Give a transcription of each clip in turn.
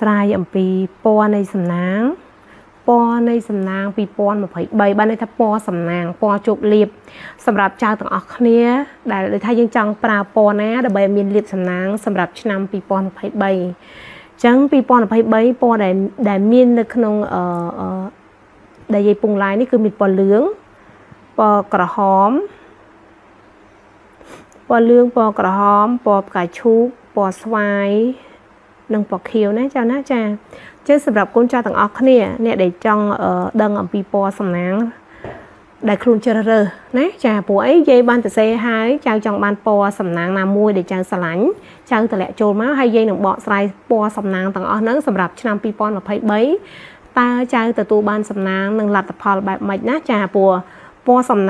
Sài ẩm pì po này sầm nang po này sầm nang pì po mà phải bày ban này tháp po sầm nang po chụp liệp sầm rạp cha từng óc khné đại để thay dân trăng pra po ná để bày miền liệp sầm nang sầm rạp năm pì po mà phải bày trắng pì po mà phải bày po đại miền được khung đại dây bùng lái này cứ miệt po lướng po cỏ hóm po lướng po cỏ hóm po cải chuối po xoài នឹងពកខៀវណាចាណាចាអញ្ចឹងសម្រាប់កូនចៅទាំងអស់គ្នាអ្នកដែលចង់ដឹងអំពីពណ៌សំណាងដែលខ្លួនជ្រើសរើសណាចាព្រោះអីនិយាយបានតែសេហើយចៅចង់បានពណ៌សំណាងណាមួយដែលចង់ស្រឡាញ់ចៅតម្លាក់ចូលមកហើយយាយនឹងបកស្រាយពណ៌សំណាងទាំងអស់ហ្នឹងសម្រាប់ឆ្នាំ 2021 ពណ៌សំណ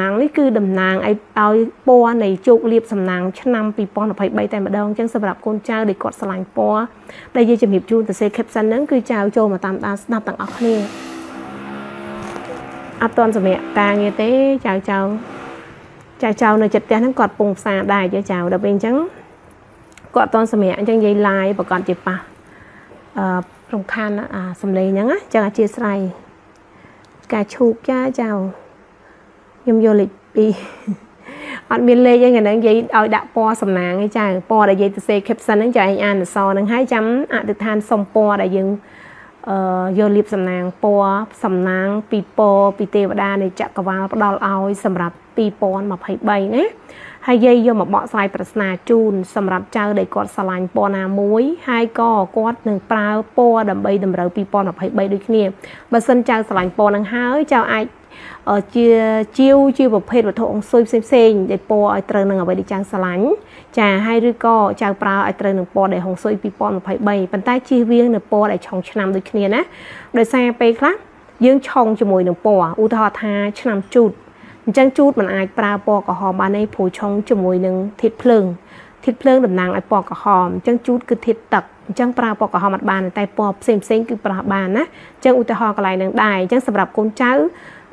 ាងនេះគឺតំណាងឲ្យពណ៌នៃជោគលាភសំណាងឆ្នាំ 2023 តែម្ដងអញ្ចឹងសម្រាប់កូនចៅដែលគាត់ស្រឡាញ់ពណ៌ដែលយើងជំរាបជូនទៅសេខេបសិនហ្នឹងគឺចៅចូលមកតាមដានស្ដាប់ទាំងអស់គ្នាអត់ទាន់សម្រាប់ការងារទេចៅចូលចាចៅនៅចិត្តផ្ទះហ្នឹងគាត់ពងផ្សារដែរចាចៅដល់ពេលអញ្ចឹងគាត់អត់ទាន់សម្រាប់អញ្ចឹងនិយាយឡាយប្រកាសជាប៉ះរំខានសម្លេងហ្នឹងណាចឹងអាចជាស្រ័យការឈូកចាចៅ ខ្ញុំយកលេខ2អត់មានលេខយ៉ាងហ្នឹងនិយាយឲ្យដាក់ពណ៌សំណាងឯងចាពណ៌ដែលនិយាយទៅសេខេបសិនហ្នឹងចៅឯងអានអសរហ្នឹងហើយចាំអត់ទៅឋានសុំពណ៌ដែលយើងយកលៀបសំណាងពណ៌សំណាងពីពណ៌ពីទេវតានៃចក្កវាលផ្ដល់ឲ្យសម្រាប់ពីពណ៌2023ណាហើយយាយយកមកបកស្រាយប្រស្នាជូនសម្រាប់ចៅដែលគាត់ស្រឡាញ់ពណ៌ណាមួយហើយក៏គាត់នឹងប្រើពណ៌ដើម្បីតម្រូវពីពណ៌2023ដូចគ្នាបើសិនចៅស្រឡាញ់ពណ៌ហ្នឹងហើយចៅអាច ជាជាវជាប្រភេទវត្ថុអង្សុយផ្សេងៗដែលពណ៌ឲ្យត្រូវនឹងអ្វីដែលចង់ស្រឡាញ់ចាឲ្យឬក៏ចៅប្រើឲ្យត្រូវនឹងពណ៌ដែលហុងស៊ុយ2023 ចឹងឧទាហរណ៍កន្លែងនឹងដែរអញ្ចឹងសម្រាប់កូនចៅ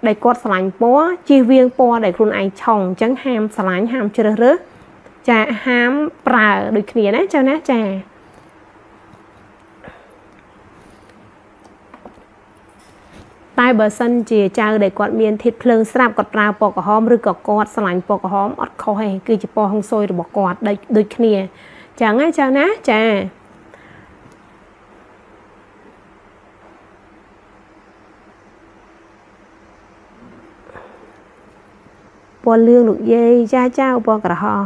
ដែលគាត់ស្រឡាញ់ពណ៌ជៀសវាងពណ៌ដែលខ្លួនឯងឆុងអញ្ចឹងហាមស្រឡាញ់ហាមជ្រើសរើសចាហាមប្រើដូចគ្នាណាចៅណាចាតែបើសិនជាចៅដែលគាត់មាន ពណ៌លឿងលោកយាយចាចៅពណ៌ក្រហម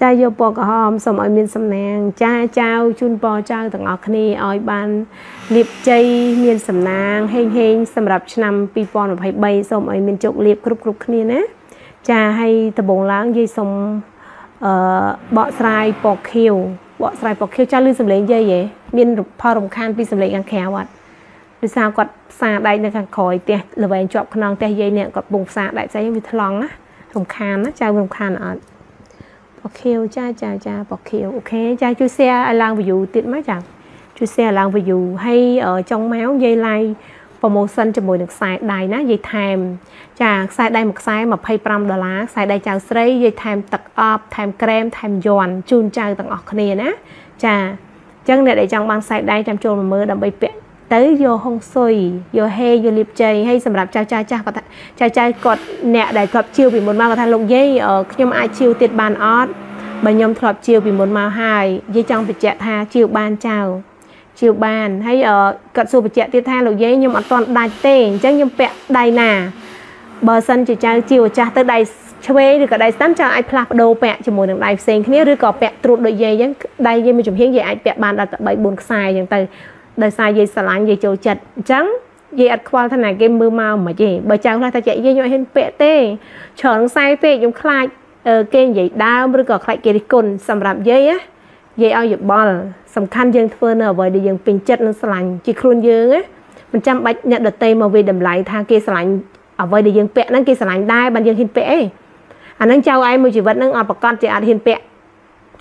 ចាយកពណ៌ក្រហមសូមឲ្យមានសំណាងចាចៅជូនពណ៌ចៅទាំងអស់គ្នាឲ្យបានលាភជ័យមានសំណាងហេងហេងសម្រាប់ឆ្នាំ 2023 សូមឲ្យមានជោគលាភគ្រប់ៗគ្នាណាចាឲ្យដំបងឡើងយាយសូមបកស្រាយពណ៌ខៀវបកស្រាយពណ៌ខៀវចាលឺសម្លេងយាយហ៎មានផលរំខានពីសម្លេងខាងក្រៅអត់ ដោយសារគាត់ផ្សារដៃនៅខាងក្រោយផ្ទះល្វែងជាប់ខ្នងផ្ទះយាយនេះគាត់ពុកផ្សារដាក់ផ្សេងវាថ្លង់ណារំខានណាចារំខានអត់អូខេអូចាចាចាអូខេចាជួយ share ឲ្យឡើង view តិចមកចាជួយ share ឡើង view ហើយចុងមក យាយឡាយ promotion ជាមួយនឹងខ្សែដៃណាយាយថែមចាខ្សែដៃមួយខ្សែ $25 ខ្សែដៃចៅស្រីយាយថែមទឹកអប់ថែមក្រែមថែមយ័ន្តជូនចៅទាំងអស់គ្នាណាចាអញ្ចឹងអ្នកដែលចង់បានខ្សែដៃចាំចូលមកមើលដើម្បីពាក់ ទៅយកហុងស៊ុយយកហេយកលៀបជ័យហើយសម្រាប់ចៅចាស់គាត់ចៅគាត់អ្នកដែលគាត់ជៀវពីមុនមកគាត់ថាលោកយាយខ្ញុំអាចជៀវទៀតបានអត់បើខ្ញុំធ្លាប់ជៀវពីមុនមកហើយយាយចង់បញ្ជាក់ថាជៀវបានចៅជៀវបានហើយគាត់សួរបញ្ជាក់ទៀតថាលោកយាយខ្ញុំអត់ទាន់ដាច់ទេអញ្ចឹងខ្ញុំពាក់ដៃណាបើសិនជាចៅជៀវចាស់ទៅដៃឆ្វេងឬក៏ដៃស្ដាំចៅអាចផ្លាស់ប្ដូរពាក់ជាមួយនឹងដៃផ្សេងគ្នាឬក៏ពាក់ត្រួតដូចយាយអញ្ចឹងដៃយាយមិនចំហៀងយាយអាចពាក់បានដល់តែ 3-4 ខ្សែអញ្ចឹងទៅ ដោយសារយាយស្រឡាញ់យាយចូលចិត្តអញ្ចឹងយាយអត់ខ្វល់ថាណាគេមើលមកមិនយាយបើចៅខ្លះតែចាយាយខ្ញុំឲ្យហ៊ានពាក់ទេឆ្លងខ្សែពាក់ខ្ញុំខ្លាចគេនិយាយដើមឬក៏ខ្លាចគេរិះគន់សម្រាប់យាយយាយឲ្យយោបល់សំខាន់យើងធ្វើនៅអ្វីដែលយើងពេញចិត្តនឹងស្រឡាញ់ជាខ្លួនយើងហ៎មិនចាំបាច់អ្នកដទៃមកវាតម្លៃថាគេស្រឡាញ់អ្វីដែលយើងពាក់ហ្នឹងគេស្រឡាញ់ដែរបើយើងហ៊ានពាក់ចាអាហ្នឹងចៅឯងមួយជីវិតហ្នឹងអត់ប្រកាន់ជាអាចហ៊ានពាក់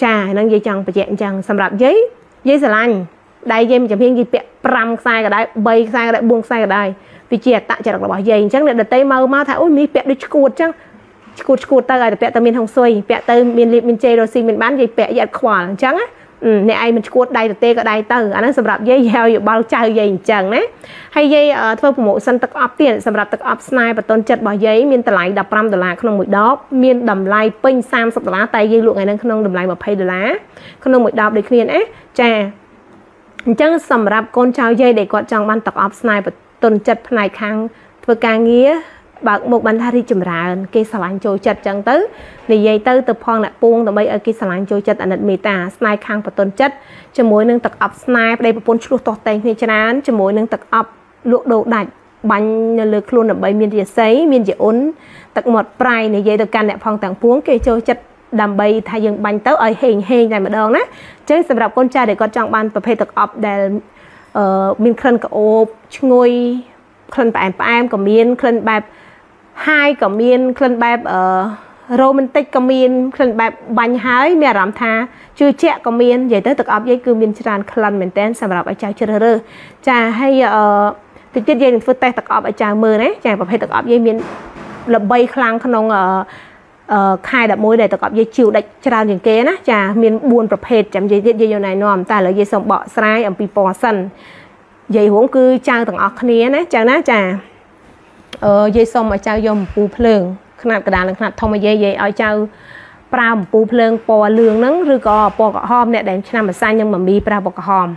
ចាអាហ្នឹងយាយចង់បញ្ជាក់អញ្ចឹងសម្រាប់យាយ យាយស្រឡាញ់ដៃយាយមិនចំហៀងយាយពាក់5ខ្សែក៏ដែរ3ខ្សែក៏ដែរ4ខ្សែក៏ដែរវាជាអតចរិតរបស់យាយអញ្ចឹងអ្នកដទៃមកថាអូយមីពាក់ដូចឈួតអញ្ចឹងឈួតៗទៅឲ្យតែពាក់តែមានហុងស៊ុយពាក់ទៅមានលៀបមានជ័យរស់ស៊ីមានបានយាយពាក់យាយអត់ខ្វល់អញ្ចឹង Nè ai mình cuột đây tê có đây từ anh sầm rập dây dao dù bao chào dây chẳng đấy hay dây thôi phụ mẫu săn tật ấp tiền sầm rập tật ấp sniper và tôn chật bỏ giấy miên tờ lại đập ram tờ lại không mũi đó miên đầm lại pin sam sập lá tay dây luộc ngày đang không đầm lại mà pay lá không đồng mũi đọc để khuyên ấy trà chẳng sầm rập con chào dây để quạt trong ban tật ấp sniper và tôn chật này khang vừa càng nghĩa bạn một bàn thari chìm rạn cây xà lan trôi chật chẳng tới vì dây tư từ phong lại buông từ bây ở cây xà lan trôi chật ảnh mì ta snai khang và tôn chất cho mỗi nâng tập up snai đây và bốn chuột to tay như chân án cho mỗi nâng tập up lụa đồ đạch bánh lực luôn ở bây miền địa sấy miền địa ốn tập một prai này dây từ can lại phong tặng buông cây trôi chật đầm bay thay dừng bánh tớ ở hình này mà đơn á chứ sầm rạp con trai để con trọng ban và phê tập up để miền khăn cả ốp ngôi khăn bạc em của miền khăn bạc hai cẩm miên khăn bẹp romantic cẩm miên khăn bẹp bánh hái mẹ làm tha chưa che cẩm miên vậy tới thực ấp giấy cứ miên tràn khăn mình tên sầm rạp ở chào chưa rơ trà hay thực tiết dây phơi tay thực ấp ở chào mưa đấy trà và hay thực ấp giấy miên là bay khăn khăn ông khai đập môi để thực ấp giấy chiều đạch tràn những kế đó trà miên buồn tập hết chấm giấy tiết dây này nòm ta lấy dây sòng bọ sai ở pipo sân dây huống cứ trang từng ọc khné đấy trà ná trà dây xong mà trao dòng bù phượng khăn nặng cả đàn khăn thông mà dây dây ở trao pra bù phượng po lương nắng rư cò po cọ hòm nè để nằm mà sai nhưng mà mi pra po cọ hòm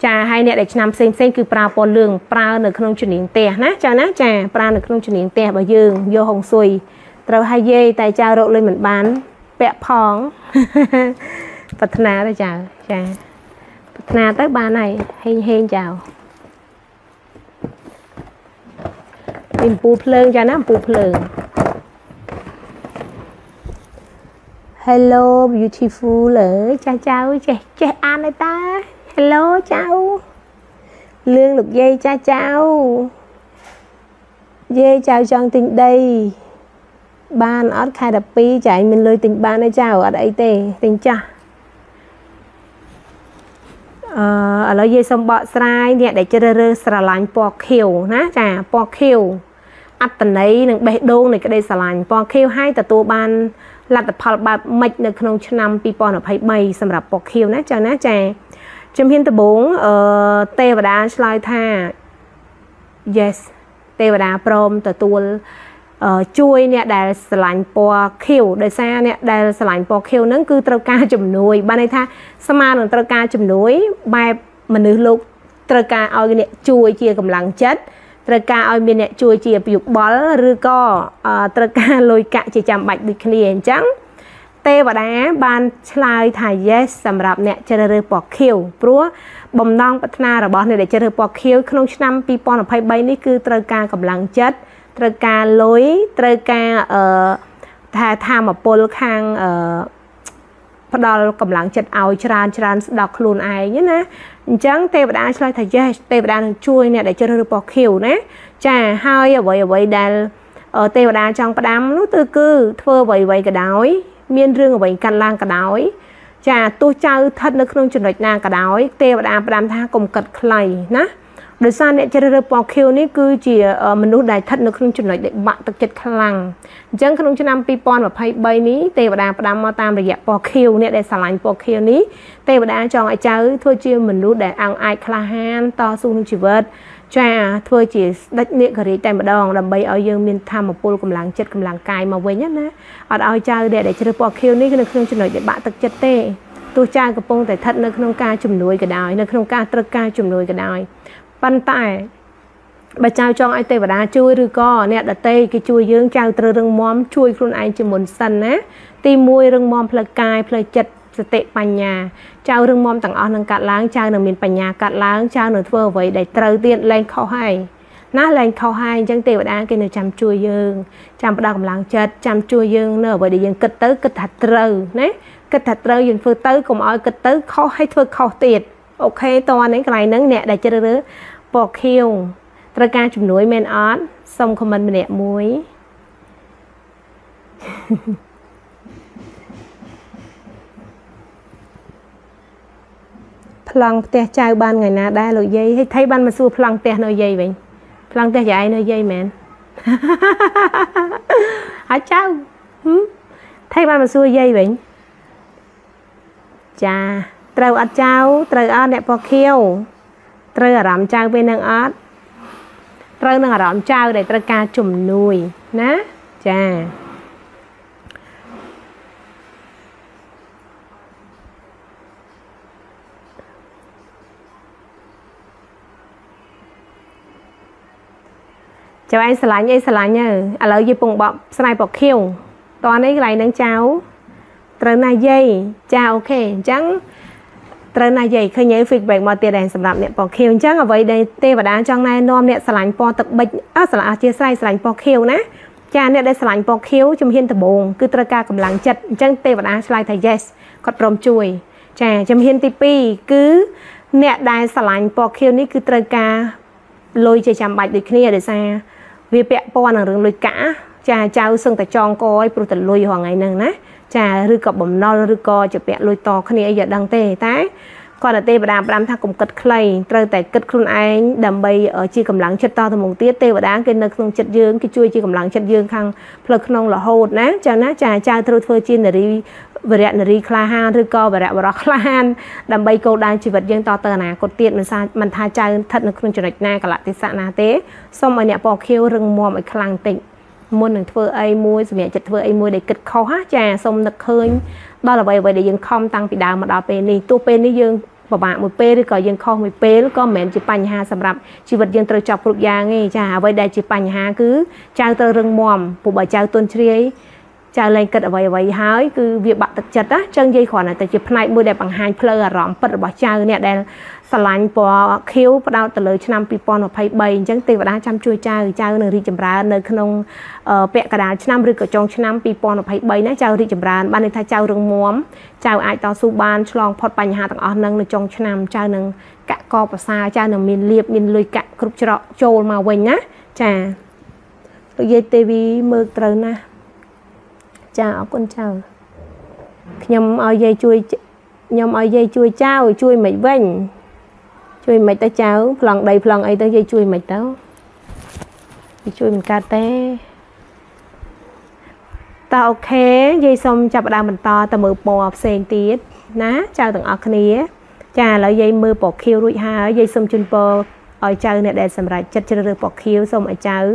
trà hai nè để nằm xem cứ pra po lương pra được không chuyển điện tè ná trà pra được không chuyển điện tè bà dương vô hồng xuôi rồi hai dây tại trao rộ lên mình bán bẹ phong vật na đó chào trà vật na tới ba này hên hên chào mình bù phượng cho nó bù phượng. Hello beautiful lỡ chào chào chị chị an đây ta hello chào lương lục dây chào chào dây chào chọn tình đây ban ở khai đập pi chạy mình lôi tình ban đây chào ở đây tề tình cha ở lối dây sông bọ sai nè để chơi rơ xà lan po khều ná trà po khều ắt tần ấy đừng bể đôn này cái đây xà lan po khều hai tờ tua ban là tập hợp ba mạch được không cho năm pi po nó phải bay xâm nhập po khều ná trà trong hiên tờ bốn tê và đá slide tha yes tê và đá prom tờ tua chui nè đài xà lan po khều đời xa nè đài xà lan po khều nắng cứ trâu ca chùm núi ban này tha sama là trâu ca chùm núi bài mình nữ lục trâu ca ao nè chui chia cầm lăng chết trâu ca ao miền nè chui chia dục bó rư co trâu ca lôi cạ chỉ chạm bạch bị liền trắng tê và đá ban slide thải yes sầm rạp nè chơi rư po khều prúa bầm non bát na là bọn này để chơi rư po khều không năm pi po là phải bay ní cứ trâu ca cầm lăng chết trơ ca lối trơ ca tham ở pol khang bắt đầu cầm lăng chật ao tràn tràn đọc luôn ai nhé nè chẳng tê đã chơi thầy yes tê đang chui nè để chơi được bỏ khều nè trà hai ở vậy đàn ở tê đã trong bắt đám nó tư cư thơ vậy vậy cả đói miên rương ở vậy căn lang cả đói trà tôi trao thật nó không chuẩn đạch nàng cả đói tê đã bắt đám tha cùng cật khẩy nè đời sau này chơi được bỏ khêu này cứ chỉ mình nuốt đại thất nó không chịu nổi để bạn tập chật khăn lằng chẳng không cho năm pipon và pay bay ní tê và đá mà tam để dẹp bỏ khêu này để xả lạnh bỏ khêu ní tê và đá cho ai chơi thôi chia mình nuốt để ăn ai khan to sung chỉ vớt cha thôi chỉ đắt miệng gửi tay mà đòn làm bay ở dương miền tham một pol cùng làng chật cùng làng cài mà với nhất nè ở ao chơi để chơi được bỏ khêu này nó không chịu nổi để bạn tập chật tê tôi cha cái pon để thất nó không ca chùm núi cái đói nó không ca trật ca chùm núi cái đói bàn tay bà trao cho ai tê và đá chui rư co nè đặt tê cái chui dương trao từ rừng móm chui luôn anh chỉ muốn sân á tim môi rừng móm phơi cài phơi chật tệ bàn nhà trao rừng móm tặng on thằng cạn láng trao nửa miền bàn nhà cạn láng trao nửa vừa vậy để trâu tiền lên khâu hay ná lên khâu hay chẳng tê và đá cái nửa chăm chui dương chăm đào láng chật chăm chui dương nửa vậy để dương cất tới cất thật trâu đấy cất thật trâu dương phơi tới cùng oi cất tới khâu hay thôi khâu tiền ok to đấy cái này nắng nè để chơi rứa bỏ kheo trà ca chùm núi men ót xong comment mình đẹp muối plang tè chào ban ngày nào đã lội dây hay thấy ban mà xua plang tè nơi dây vậy plang tè dài nơi dây mẹ hả chào thấy ban mà xua dây vậy cha Trâu ớt cháu, trâu ớt đẹp bó khiêu. Trâu ở rõm cháu bên nâng ớt. Trâu nâng ở rõm cháu để trâu ca chùm nùi. Ná, chà. Cháu anh xa lánh nhờ. À lỡ dì bụng bọc, xa này bọc khiêu. Toàn ấy lại nâng cháu. Trâu nà dây, chà ok, chẳng. Trâu nà dây khơi nhớ phịch bệnh mò tiền đèn sầm lạm nẹ bọc khiêu chắc. Ở vậy đây tê và đá trong này nôm nẹ xa lánh bò tập bệnh. Á xa lạ chia say xa lánh bọc khiêu ná. Chà nẹ đây xa lánh bọc khiêu chùm hiên tập bồn. Cứ trâu ca cầm lắng chật, chẳng tê và đá xa lánh thầy yes. Cọt rộm chùi. Chà chùm hiên tì pi, cứ nẹ đai xa lánh bọc khiêu ní cứ trâu ca lôi chơi chạm bạch được kia để xa. Vì bẹ bò nằng rừng lôi cả. Chà cháu xưng tại tròn coi bụi tật lôi hoàng ngày nâng ná. Chà rư cọp bầm non rư co chụp bẹ lôi to khăn này giờ đang tê tái còn là tê và đàm thang cùng cật clay trời tại cật khuôn anh đầm bay ở chi cầm lắng chất to từ mùng tiết tê và đá cái nơi không chất dương cái chui chi cầm lắng chất dương khang plug non là hột ná chà thưa thưa chi là đi về rẹn là đi clahan rư co về rẹn và rock clahan đầm bay câu đang chỉ vật dương to từ nà cột tiết mình xa mình tha chai thật là không chịu đạch na cả lại tê sạ na tê xong rồi nhẹ bỏ kêu rừng mò mọi khang tịnh môn đừng thưa ai mua mẹ chật thưa ai mua để kịch khó hát trà xong nực hơi đó là vậy vậy để dân không tăng bị đào mà đào pê này tua pê này dân và bạn một pê đi cởi dân không một pê lúc có mẹ chỉ pành hà sầm rập chỉ vật dân từ chọc phục già nghe trà vậy đây chỉ pành hà cứ trao từ rừng mòm phụ bà trao tuân tri trao lên kịch vậy vậy hái cứ việc bạn tật chật á chân dây khỏi là tại chỉ này mua đẹp bằng hai pleur à rõm bật bỏ trao nè đen sờ lạnh bỏ khiếu bắt đầu từ lời năm pipon hoặc phải bày chẳng tiền và đá chăm chui trao nơi đi chậm ra nơi không bẹ cả đá năm rưỡi cả trong năm pipon hoặc phải bày nữa trao đi chậm ra ban đêm thay trao rừng muốm trao ai to su ban long pot bành hạ tặng ở nâng nơi trong năm trao nâng cạ co và xa trao nâng miền liệp miền lười cạ cướp trọ trâu màu quỳnh nhá trà dây tv mưa trời na trà con trào nhom ao dây chui nhom ao dây chui trao chui mày vinh chui mệt tới cháu lần đầy lần ấy tới dây chui mệt đó chui mình ca té ta ok dây xong chập đào mình to ta mượn bò sen tít ná chào từng ở kia chà lại dây mưa bọt khiêu rụi ha dây xong chun bò ở cháu này để xem lại chất chơi được bọt khiêu xong ở cháu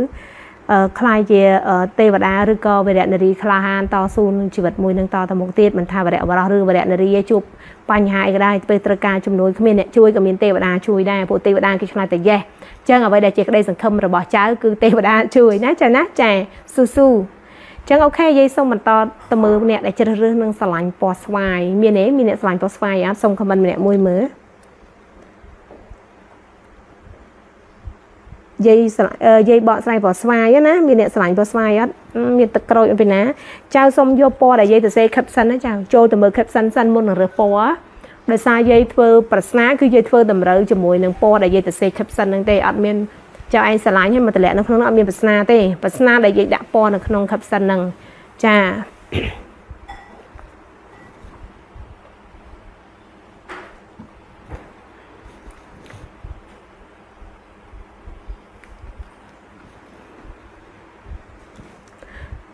khai về tây và đá rư co về đạn nari klahan to sun chỉ vật mùi nâng to ta một tiết mình tha và đẹo vào rư và đạn nari chụp bành hại cái đây petraka chùm núi cái miền này chui cái miền tây và đá chui đây bộ tây và đá cái này tại dè chân ở vậy để chỉ cái đây sừng khâm rồi bỏ trái cứ tây và đá chui nát chè su su chân ok dây xong mình to ta mưa nè để chơi rư nâng sờ lạnh bò xoài miền này sờ lạnh bò xoài á xong comment nè môi mớ dây bọ xoay bọ xoay á ná miền nẹt xoay bọ xoay á miền tật còi ở bên ná trao xong vô po đại dây từ dây khép sân á trao trôi từ mờ khép sân sân môn là rửa po á đại sai dây phơ bật ná cứ dây phơ tầm rỡ cho mùi nương po đại dây từ dây khép sân nương tê ở miền trao anh xoay nhưng mà từ lẹ nó không nó ở miền bật ná tê bật ná đại dây đã po nương không khép sân nương trà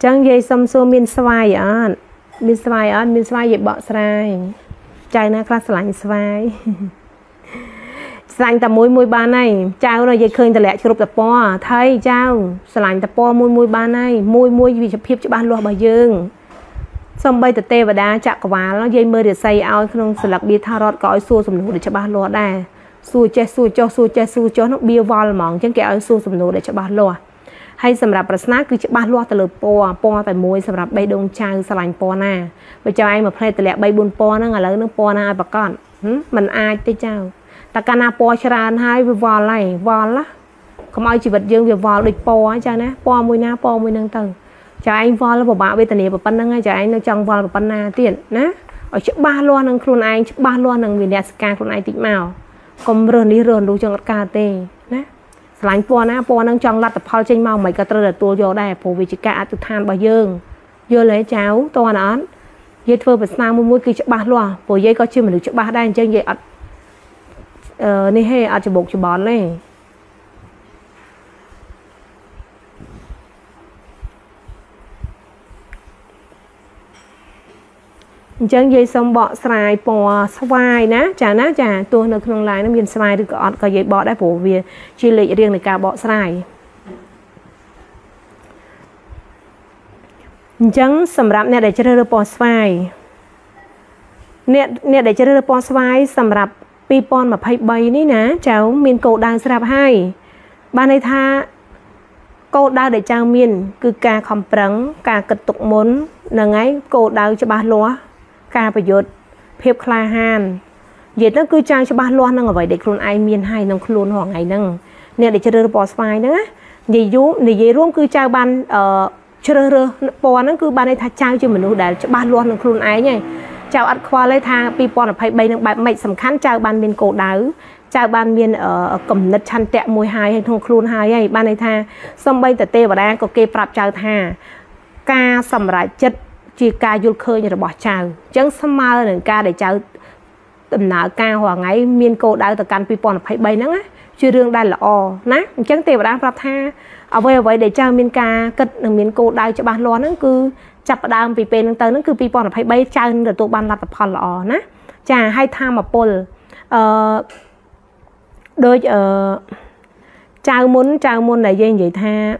chẳng dây xong xô miên xoay á miên xoay dây bọ xoay chai na class lạnh xoay lạnh tập môi môi ba này chao rồi dây khơi từ lẹ chụp tập po thấy chao lạnh tập po môi môi ba này môi môi vì chụp hiệp chụp ban loa bà dương xong bây từ tê và đá chạm quả nó dây mơ để xây ao không sờ lạc bia tha rót cõi xua sầm nụ để chụp ban loa đà xua cho nó bia vol mỏng chẳng kẹo xua sầm nụ để chụp ban loa hay sầm rạp prasna cứ chụp ban loa từ lợp po po tại môi sầm rạp bay đông trang sờ lạnh po na bây giờ anh mà play từ lẹ bay buồn po nó ngả lớn nó po na bà con mình ai tới chào ta cana po chran hai về vò này vò lá không ai chỉ vật dương về vò địch po á cha nè po môi nâng tầng chào anh vò là bà bảo về tận này bà pan ngay chào anh nó trong vò bà pan na tiền nè ở chụp ban loa nâng khuôn anh chụp ban loa nâng miền Alaska khuôn anh tịnh màu cầm rờn đi rờn đủ trong ngắt cà tê nè lạnh po nâng trong lát tập phao trên màu mày cả tôi là tua vô đây phù vì chỉ cả từ than bà dương vô lấy cháu to nón dây phơ bật sang mua mua kia chợ ba loa phù dây coi chưa mình được chợ ba đây chơi vậy này hay ở chợ bột chợ bón này Chẳng dây xong bọ xài bò xoài ná chả tôi nó không lại nó miền xoài được gọn có dây bọ đã phổ về chi lệ riêng này cả bọ xoài chẳng sầm rạp nè để chơi được bọ xoài nè để chơi được bọ xoài sầm rạp pipon mà phải bay ní ná cháu miền cổ đang sầm rạp hai ban này tha cô đau để trang miền cứ cả không trắng cả cực tục muốn là ngay cô đau cho ba lúa ca phải dột phép kha han dệt nó cứ trang cho ba loan năng ở vậy để con ai miền hai năng luôn hoàng ngày năng nè để chơi bò xoài nữa dì dú để dì rôm cứ trang ban chơi bò nó cứ ban đây thà trang cho mình luôn để cho ba loan năng luôn ai nhỉ chào ăn khoa lấy thà pipon là phải bay năng bài mệnh sầm khán trang ban miền cổ đau chào ban miền ở cầm nứt chăn tẹt môi hai hay thong luôn hai ấy ban đây thà xong bay từ tê và đang có kê prap chào thà ca sầm lại chất chỉ ca du khơi như là bỏ chào chẳng xăm ma là ca để chào tầm nợ ca hoàng ấy miên cô đã từ can pipon phải bay nắng á chưa đương đây là o ná chẳng tiền đang ra tha ở về vậy để chào miên ca cất miên cô đau cho ban loan nó cứ chập đang vì bên tới nó cứ pipon phải bay chào được tụ ban là tập hòn là o ná chà hai tham mà pol đôi chào muốn là dây vậy tha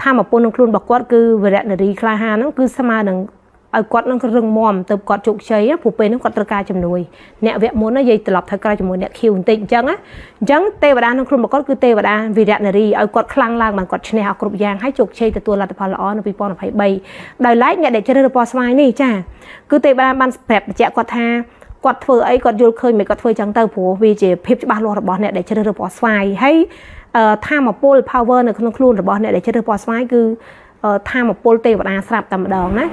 tham mà pôn luôn bạc quát cứ về đạn để ha nó cứ xem mà đằng ở quát nó cứ rừng mòm từ quát trục cháy á phụ pê nó quát tơ ca chầm nuôi nẹo vẹn muốn nó dây từ lọc thay ca chầm nuôi nẹo khiêu tịnh chăng á chăng tê và đan nó luôn bạc quát cứ tê và đan về đạn để ở quát khăng lang bằng quát chèn học cục giang hái trục cháy từ tua là từ phò lọ nó bị phò nó phải bay đời lái nẹo để chơi được phò smile này cha cứ tê và đan ban đẹp chạy quát ha quát phơi ấy quát du khơi mấy quát phơi trắng tơ phủ vì chỉ phép ba lô bỏ nẹo để chơi được phò smile hay tham mà pole power này không luôn rồi bọn này để chơi được bò xoáy cứ tham mà pole tê và đa sạp tầm đòn nát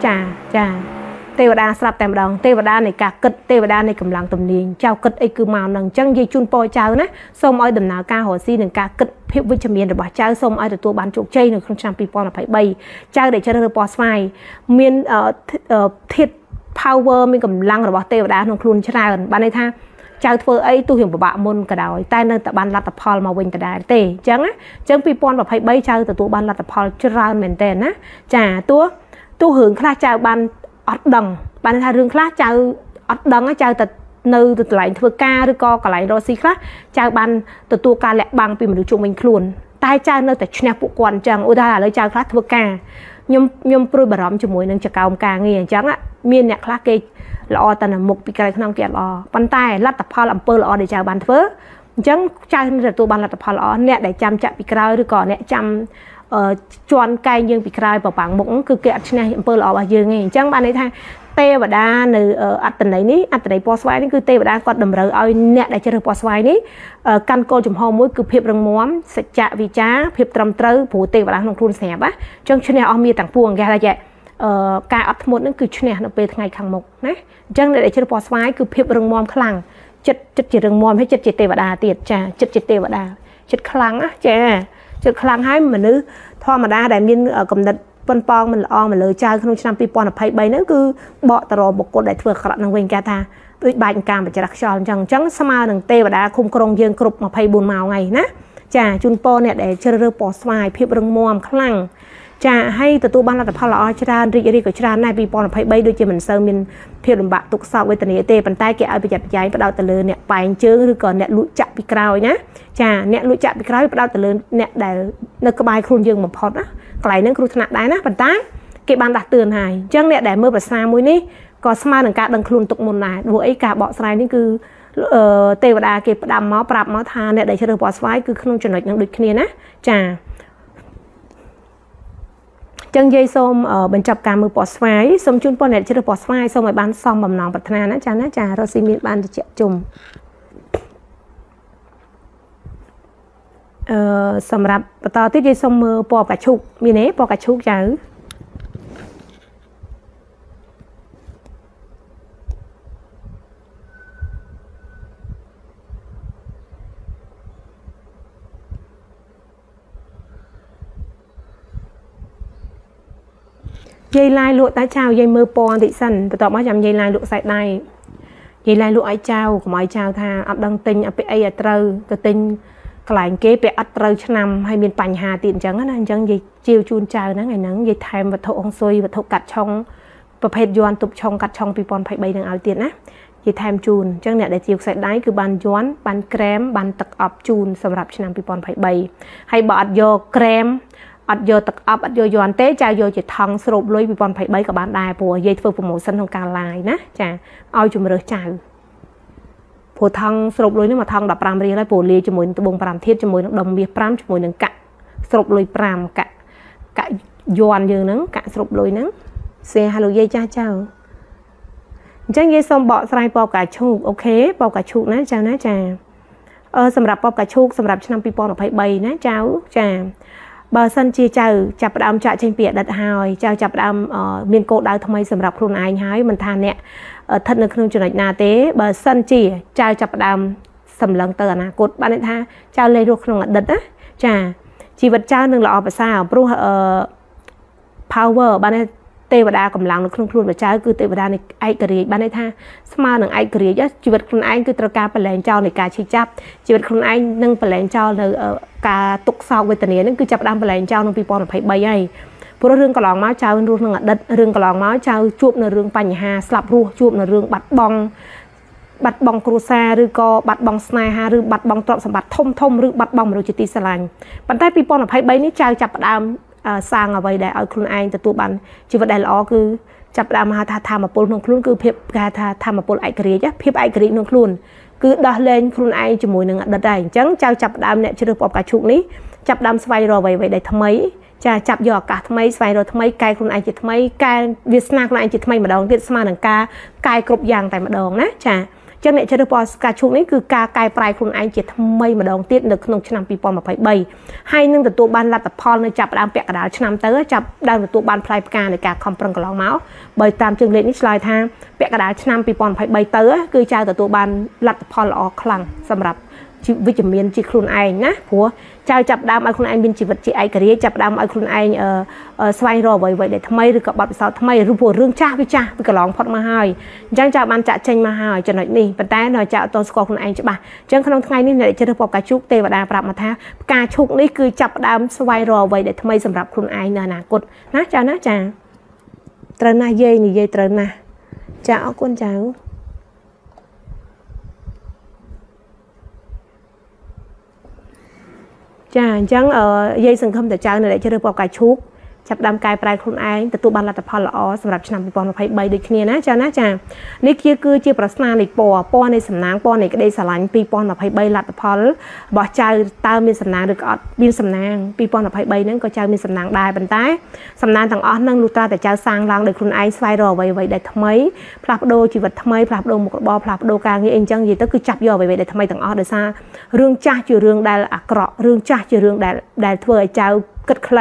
trà tê và đa sạp tầm đòn tê và đa này cả cật tê và đa này cầm lăng tầm liền trao cật ấy cứ màu nằng chân dây chun po trao nát xong ai đầm nào ca hỏi xin đừng cả cật hiệu vitamin rồi bỏ trao xong ai được tua bán chuột chay được không trăm people là phải bay trao để chơi được bò xoáy miên thiệt power miên cầm lăng rồi bỏ tê và đa không luôn chơi ra bạn này tha chào thưa ấy tôi hiểu của bạn môn cả đào tai nơi tập ban là tập hall mà quên cả đài tề chẳng á chẳng pipon và phải bay chào từ tụ ban là tập hall chưa ra mình tên á chả tua tu hưởng khá chào ban ọt đằng ban là hương khá chào ọt đằng á chào từ nơi từ lại thưa ca rồi co cả lại rồi xí khác chào ban từ tu ca lẹ bằng vì mình được chung mình luôn tai chào nơi từ nhà phụ quan chẳng ôi ta là nơi chào khác thưa ca nhom prui bảo rắm cho mối nâng chả cao ông ca nghe chẳng á miên nhạc khác kê lọ tần là một bị cái không kẹt lọ bàn tay lát tập pha làm pơ lọ để chào bàn phớ chẳng trai là tôi bàn là tập pha lọ nè để chăm chạm bị cào rồi còn nè chăm tròn cay nhưng bị cào vào bảng mũng cứ kẹt trên này pơ lọ bao giờ nghe chẳng bạn ấy thay tê và đa nè ở tần đấy ní ở tần đấy po xoay ní cứ tê và đa còn đầm rờ ơi nè để chơi được po xoay ní căn cô chùm hòm mũi cứ phep răng móm sẽ chạ vì chá phep trầm trơ phủ tê và đa không luôn xẹp á chẳng trên này om mi tảng puồng ra vậy ca ấp một nó cứ chuyện này nó về ngày càng một đấy chẳng để chơi bò xoáy cứ phep rừng mòm khăng chất chỉ rừng mòm hay chất chỉ tê và đà tiệt trà chất chỉ tê và đà chất khăng á trà chất khăng hái mà nữ thoa mà đa đại miên ở cầm đặt pon pong mình là o mà lời trai không trăm pipon là phải bay nữa cứ bọ tờ rò một cột đại thừa khẩn năng quên ca ta đối bạn cam và chả đặc tròn chẳng chẳng sao mà đằng tê và đà khung krong dương cục mà phải buồn màu ngày nè trà chun po nè để chơi bò xoáy phep rừng mòm khăng chà hay từ tu ban là tập hao lọ cho ra rì của cho ra này vì bọn phải bay đôi chân mình sơ mình phiền làm bạn tục sau với tình tê bàn tay kẹo bị chặt cháy bắt đầu từ lừa nẹt bài chứ còn nẹt lụi chạm bị cào nhá chà nẹt lụi chạm bị cào bắt đầu từ lừa nẹt để nó có bài khuôn dương mà phọt á cái này nó kêu thằng đá nó bàn tay cái bàn đặt tường hài chẳng nẹt để mưa và xa mũi ní còn xa đằng cả đằng khuôn tục một này với cả bọn sai những cứ tê và đà kịp đầm máu prap máu tha nẹt để cho được bỏ xoáy cứ không chuẩn được những địch kia á chà chân dây xôm ở bên chập cà mưa bỏ xoáy xôm chun pon này chưa được bỏ xoáy xong rồi bán xong mầm nòng bật na nó trà rồi xin miễn ban được chuyện chùm sầm rạp to tiếp dây xôm mưa bỏ cả chục miền é bỏ cả chục chả dây lai lụa tá chào dây mơ po thị sân và tỏ bao dây lai lụa sạch này dây lai lụa ai chào của mọi chào tha ấp đăng tinh ấp ai ở trâu từ tinh cái lại kế về ấp trâu cho năm hay miền pành hà tiền trắng á nên trắng dây chiều chun chào nó ngày nắng dây thèm và thổ ông xuôi và thổ cắt trong ประเภทย้อนตุบชองกัดชองปีปอนไผ่ใบนางเอาเตียนนะยีแทมจูนจังเนี่ยได้จิวใส่ได้คือบานย้อนบานแกรมบานตะอับจูนสำหรับชนางปีปอนไผ่ใบให้บอดโยแกรมอัดโยตะอับอัดโยย้อนเต้จ่าโยจิตทองสรุปลุยปีปอนไผ่ใบกับบานได้ปัวยีฝึกโปรโมชั่นของการไลน์นะจ่าเอาจุ่มเรือจ่าผัวทองสรุปลุยนี่มาทองดับปรามเรียนได้ปัวเรียจมูกตะบงปรามเทียบจมูกดมเบียปรามจมูกหนึ่งกะสรุปลุยปรามกะกะย้อนยืนนั้นกะสรุปลุยนั้นเซฮัลโหลเยจ้าเจ้าจังเยสมบอกสไลปอกระชูกโอเคปอกระชูกนะเจ้านะจ้าสำหรับปอกระชูกสำหรับชนำปีปอนออกไปใบนะเจ้าจ้าบาสันเจเจ้าจับดามจ่าเชียงเปียดัดหอยเจ้าจับดามเมียนโกดาวทำไมสำหรับครูนายหายมันทานเนี่ยทัดในเครื่องจุดนาเต้บาสันเจเจ้าจับดามสำลังเตอร์นะกดบ้านท่าเจ้าเลยรูขนมดัดนะจ้าชีวิตเจ้าหนึ่งหล่อภาษาปรุงpower บ้านเตวดากำลังเครื่องครูนประชาคือเตวดาในไอกรีบ้านในท่าสมาหนังไอกรียะชีวิตคนไอคือตระการแปลงเจ้าในการชี้จับชีวิตคนไอนั่งแปลงเจ้าในการตกเสาเวทเนียนั่นคือจับดามแปลงเจ้าในปีปอนภัยใบใหญ่เพราะเรื่องกลองม้าเจ้าเรื่องดัดเรื่องกลองม้าเจ้าจูบในเรื่องปัญหาสลับรูจูบในเรื่องบัดบองครูซาหรือก็บัดบองสไนฮาหรือบัดบองตรอกสมบัติท่มหรือบัดบองมรุจิติสลังปันใต้ปีปอนภัยใบนี้เจ้าจับดามสร้างเอาไว้ได้เอาคุณไอ้แต่ตัวบันชีวิตได้ล้อคือจับดามหาธาธรรมปุลนงคลุนคือเพียบกาธาธรรมปุลไอกรีจ้ะเพียบไอกรีนงคลุนคือดอกเลนคุณไอ้จมูกหนึ่งดัดได้จังเจ้าจับดามเนี่ยชื่อปอบกระชุกนี้จับดามสไฟรอไว้ได้ทำไมจะจับหยอกกะทำไมสไฟรอทำไมกายคุณไอ้จิตทำไมกายวิสนาคุณไอ้จิตทำไมมาดองเทศมาหนังกากายกรบยางแต่มาดองนะจ้ะจังเนี่ยชื่อปอบกระชุกนี้คือกากายปลายคุณไอ้จิตทำไมมาดองเทศเด็กขนมชนำปีปอนมาไผ่ใบให้นึ่งแต่ตัวบันลัดแต่พอในจับดามเปียกดาวชนำเต๋อจับดามแต่ตัวบันพลายกาในการคอมปรังกลองเมาส์ใบตามจึงเล่นนิสลายทางเปียกดาวชนำปีปอนไผ่ใบเต๋อคือเจ้าแต่ตัวบันลัดแต่พอละออกคลังสำหรับวิจิเมียนจีครูนไอนะผัวเจ้าจับดามไอครูนไอบินจีวัดจีไอกระเรียจับดามไอครูนไอสไวรอไว้ไว้เด็ดทำไมหรือกับบัดสาวทำไมรู้ผัวเรื่องจ้าพี่จ้าพี่กระลองพอดมาหายจังจับมันจะเชงมาหายจะหน่อยนี่เป็นแต่หน่อยจะตัวสกอร์ครูนไอจะบ่าจังขนมไงนี่เนี่ยจะได้ปอกกาชุกเตวดาปราบมาท้ากาชุกนี่คือจับดามสไวรอไว้เด็ดทำไมสำหรับครูนไอเนานากดนะเจ้านะจ้าตระนาเย่นี่เย่ตระนาเจ้าคนเจ้าจ้าจังยายสังคมแต่เจ้าเนี่ยได้เจริญปอกกายชุกจับดำกายปลายคนไอ้แต่ตัวบันลัตพอละอสำหรับชนำปีปอนภัยใบเด็กเนี่ยนะเจ้านะจ้านี่คือเจียประสานในปอในสำนักปอในกระไดสลันปีปอนภัยใบลัตพอลบ่เจ้าตามีสำนักหรือก็มีสำนักปีปอนภัยใบนั้นก็เจ้ามีสำนักได้บรรท้ายสำนักต่างอ้อนนั่งลูตาแต่เจ้าสร้างรังเด็กคนไอ้สไลด์รอไว้ได้ทำไมพลับโดชีวิตทำไมพลับโดหมกบอพลับโดกลางนี่เองจังยี่ก็คือจับย่อไว้ได้ทำไมต่างอ้อนได้ซาเรื่องจ้าเจอเรื่องได้อักเกาะเรื่องจ้าเจอเรื่องได้เพื่อเจ้ากัดใคร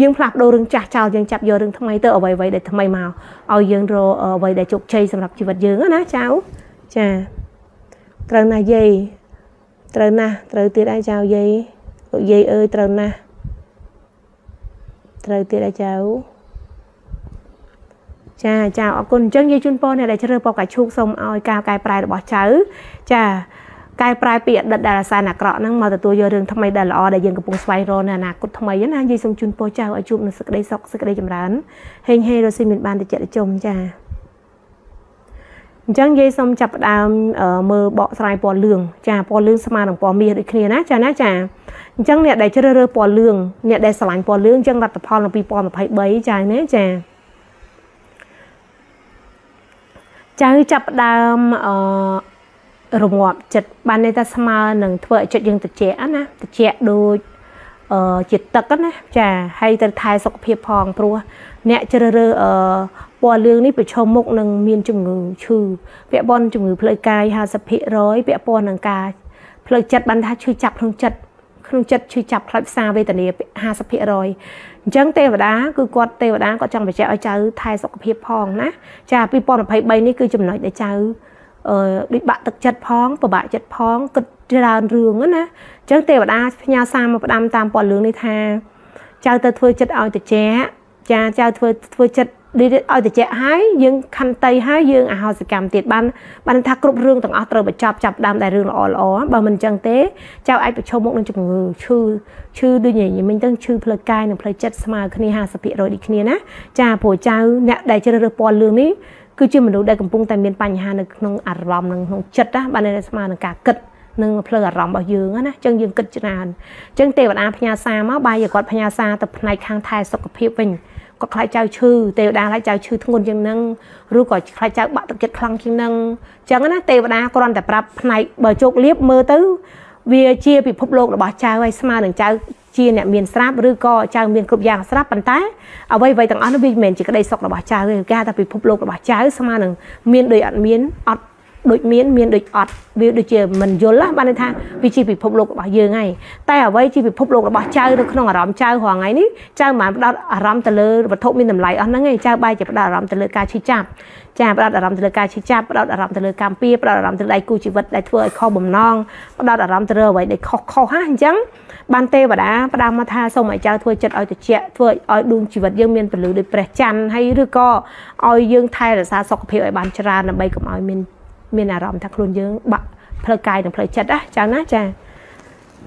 ยังพลับโดเรื่องจ้าเจ้ายังจับโยเรื่องทำไมเตอเอาไว้ได้ทำไมมาเอายังโรเอาไว้ได้จุกใจสำหรับชีวิตยังนะเจ้าจ้าตระหนักยัยตระหนักตระตีได้เจ้ายัยเอ้ยตระหนักตระตีได้เจ้าจ้าเจ้าเอาคนจังยัยจุนปอเนี่ยได้เชื่อปอกไก่ชุกสมเอากาวกายปลายบ่อเจ้าจ้ากายปลายเปียดดัดดาราสานักเกาะนั่งมาแต่ตัวเยอะเรื่องทำไมดาราได้ยังกระปุกสไวโรนานากดทำไมยันยังส่งจุนโปเจ้าไอจุนสกได้ซอกสกได้จำร้านเฮงเฮโรซิมินบานจะเจริญจมจ้าจังยัยส่งจับดามมือเบาสไลปอเลืองจ้าปอเลืองสมาหนังปอเมียอีกเนี่ยนะจ้านะจ้าจังเนี่ยได้เจริญเรือปอเลืองเนี่ยได้สลายปอเลืองจังรัตพรลำปีปอมาไพ่ใบจ้าเนี่ยจ้าจังจับดามรวมกับจัดบันในทัศมาหนึ่งเพื่อจัดยังตัดเจ้านะตัดเจ้าโดยจิตตะกันนะจะให้ตัดทายสกเพียพองเพราะเนี่ยจะเรื่อปอเรื่องนี้ไปชมมุกหนึ่งมีนจมูกชื่อเปียบอลจมูกเพลย์กายหาสเปร้อยเปียบอลหนังกายเพลย์จัดบันทัดช่วยจับเครื่องจัดช่วยจับคลับซาเวตันเนียหาสเปร้อยจังเตวดาคือกอดเตวดาก็จังไปเจ้าเจ้าทายสกเพียพองนะจะปีปอนภัยใบนี้คือจำหน่อยแต่เจ้าดิบะตักจัดพ้องประบะจัดพ้องกระดานเรืองนะจังเตวดาพญาสามมาประดามตามปอดเรืองในทางเจ้าเตอเธอจัดเอาแต่แจ้เจ้าเธอจัด đi ở để chạy hái dương khăn tay hái dương à họ sẽ cảm tiệt ban ban thắc cướp riêng từng ở từ bị chọc chọc đam đại riêng lỏ lỏ bà mình chẳng té chào ai bị châu một nên chừng người chư chư đôi nhỉ mình đang chư pleikai nằm pleichet smart khi ha sập rồi đi khi nè cha phổ cha nè đại chơi được pol lương ní cứ chưa mình đủ đại cầm pung tại miền Pành ha nông ạt ròm nông chật á ban này smart nông cả kịch nâng phơi ở rộng bảo dương á nè chân dương kịch chân chân tề bạn áp nhà xa máu bay giờ còn nhà xa tập này khang thai sọc phiêu bình có khai trao chư tề đa khai trao chư thôn dân nâng rồi có khai trao bạn tập kết khăng chân nâng chẳng á nè tề đa còn tập rap này bờ chốt liếp mơ tứ vì chia bị phúc lộ là bỏ trao hay sao đừng trao chia nè miền sáp rồi có trao miền cục giang sáp bàn tay ở vậy vậy thằng anh nó bị miền chỉ có đây sọc là bỏ trao rồi ga tập bị phúc lộ là bỏ trao sao đừng miền đời ăn miền đôi miên đôi ọt vì đôi chè mình dồn lắm ban thang vì chỉ bị phụng lục bảo dừa ngay tay ở vậy chỉ bị phụng lục là bảo chơi được không ở rắm chơi hoàng ấy ní chơi mà bắt đầu ở rắm từ lơ và thộp miên tầm lại ở nó ngay chơi bay chỉ bắt đầu ở rắm từ lơ ca chi chạm cha bắt đầu ở rắm từ lơ ca chi chạm bắt đầu ở rắm từ lơ cam pia bắt đầu ở rắm từ đây cù chỉ vật đây thưa kho bầm non bắt đầu ở rắm từ lơ vậy để kho kho há hình trắng ban tê và đá bắt đầu mà tha xong lại chơi thưa chật ở từ chè thưa ở đun chỉ vật dương miên từ lử được bẹt chăn hay được co oi dương thay là xa sọc phiêu ở bàn chà là bay cũng oi miên miền nào rộng thắc luôn dương bạc pleikai đừng pleichet á chào ná cha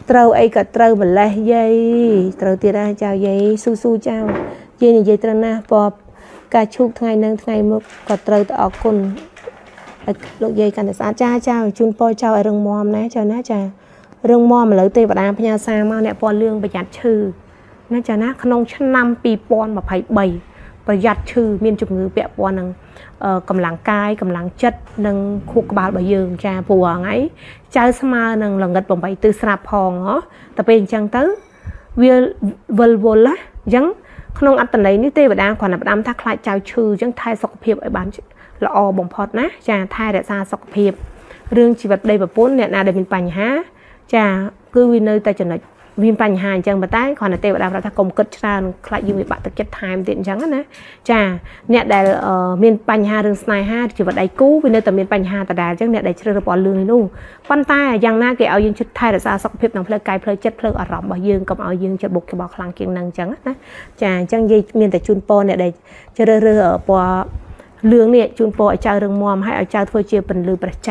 trâu ấy cả trâu mình lấy dây trâu tia ra chào dây su su chào dây này dây trâu na bọp cà chua thay nâng thay mốc cả trâu tọt cồn lục dây cả xã cha chào chun po chào ở rừng mòm ná chào ná cha rừng mòm mà lấy tê và đam phe nhà xa mau nè po lương bị chặt chư ná chào ná khăn ông chăn năm pi pon mà phải bày và giặt chư miền chụp ngư bẹp po nâng cầm láng cai cầm láng chất nâng khu bà bảo dương cha bùa ấy cha sama nâng lần gật vòng bảy từ sạp hòn đó tập bên trang tứ vườn vườn vườn lá giống không ăn tận đấy như tê và đa còn là đam thác lại chào trừ giống thai sọc hiệp ở bán là o bồng phật ná cha thai đã ra sọc hiệp riêng chỉ vật đây và vốn nè là để mình bành há cha cứ vi nơi ta chừng này viên bành hàn chẳng mà tái còn là tê và đam ra thác công cất ra lại như bạn tập kết time tiện trắng á cha nè đại miền Pành Hà đường Sài Hà chỉ vật đại cũ vì nơi tầm miền Pành Hà tà đà chắc nè đại chơi được bỏ lương luôn quan tai rằng na cái ao dương chất thay là sao sọc phép nằm pleikai pleichet plei ở rộng bảo dương cầm ao dương chật bột cái bọt lăng kiêng năng trắng á cha chẳng dây miền tại chun po nè đại chơi được ở bỏ lương nè chun po ở trao đường mòm hay ở trao thôi chia phần lư bạch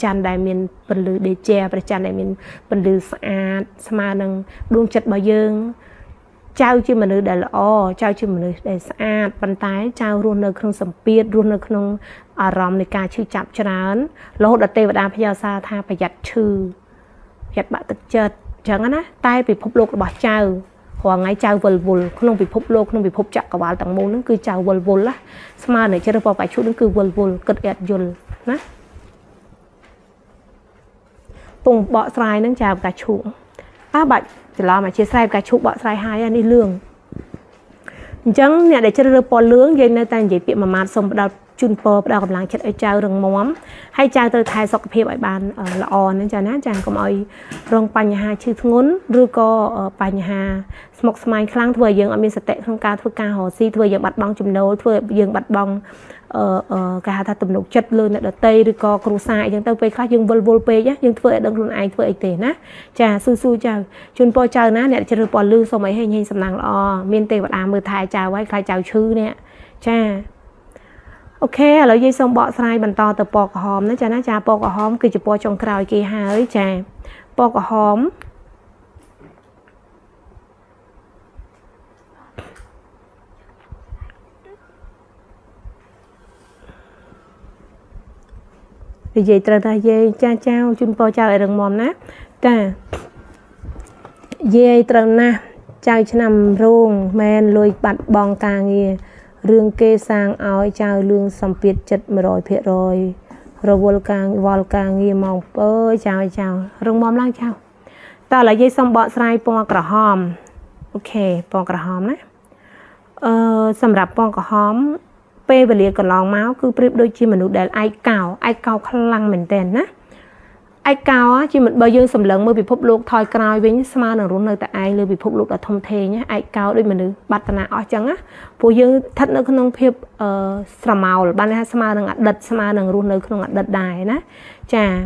chan đại miền phần lư để che bạch chan đại miền phần lư sạch sma năng đuông chật bảo dương trao cho mình để là o trao cho mình để sạch bàn tay trao luôn nơi không sầm piết luôn nơi không ở ròm này cả chữ chạm cho nên lỗ đặt tay và đam phải giao xa tha phải giặt trừ giặt bạn tật chật chẳng á tay bị phúc lục bỏ trao hoàng ấy trao vần vùn không bị phúc lục không bị phúc chặt cả vào tầng môn nó cứ trao vần vùn lá smart này chơi được vào vài chút nó cứ vần vùn cực đẹp dồn nè cùng bọ sài nó chào cả chuộng á bạch chỉ lo mà chia sẻ cả chục bọn sai hai anh đi lường chẳng nè để chơi được bỏ lướng dây nơi tay dễ bị mà mát xong đào chun po đào cầm láng chết ở trao rừng móm hay trao từ thai sọc phê bãi bàn ở lò nên cho nát chàng có mọi rong Pành Hà chư ngốn rư co ở Pành Hà một smile khang thừa dương ở miền sạch tệ không cao thưa ca hồ si thừa dương bạch bong chùm nấu thừa dương bạch bong cả hai ta tụm nấu chất luôn là tây rư co không sai nhưng tao về khác dương vol vol pe nhá nhưng thừa đừng luôn ai thừa ấy tề nát trà su su trà chun po trà nát nè chơi được bỏ lư so mấy hay nhanh sầm làng lò miền tây bạch à mưa thai trà quay khai trào chư nè trà ok rồi dây xong bọ sai bàn to từ bọ hòm nó trà nát trà bọ hòm cứ chụp bọ trong cào kia hà ấy trà bọ hòm vì vậy trời ta dây cha chào chun po chào ở rừng mòm nát trà dây trời na chào cho nằm ruộng men lôi bạt bong ta nghe rương kê sang áo chào lương sầm piệt chật mà rồi phệ rồi rồi vol càng nghe mỏng ơi chào chào rừng mòm lang chào ta là dây xong bọ sai po cả hòm ok po cả hòm nè sầm rạp po cả hòm về liền còn lòng máu cứ prep đôi chi mình để ai cào khăng mình tên á ai cào á chi mình bao nhiêu sầm lợn mới bị phúc luộc thoi cào với smart là rốn nơi tại ai lười bị phúc luộc là thông thề nhá ai cào đôi mình được bát tana ở chẳng á phụ dương thắt nữa không phép sầm màu ban này smart là đặt smart là rốn nơi không đặt đài nè trà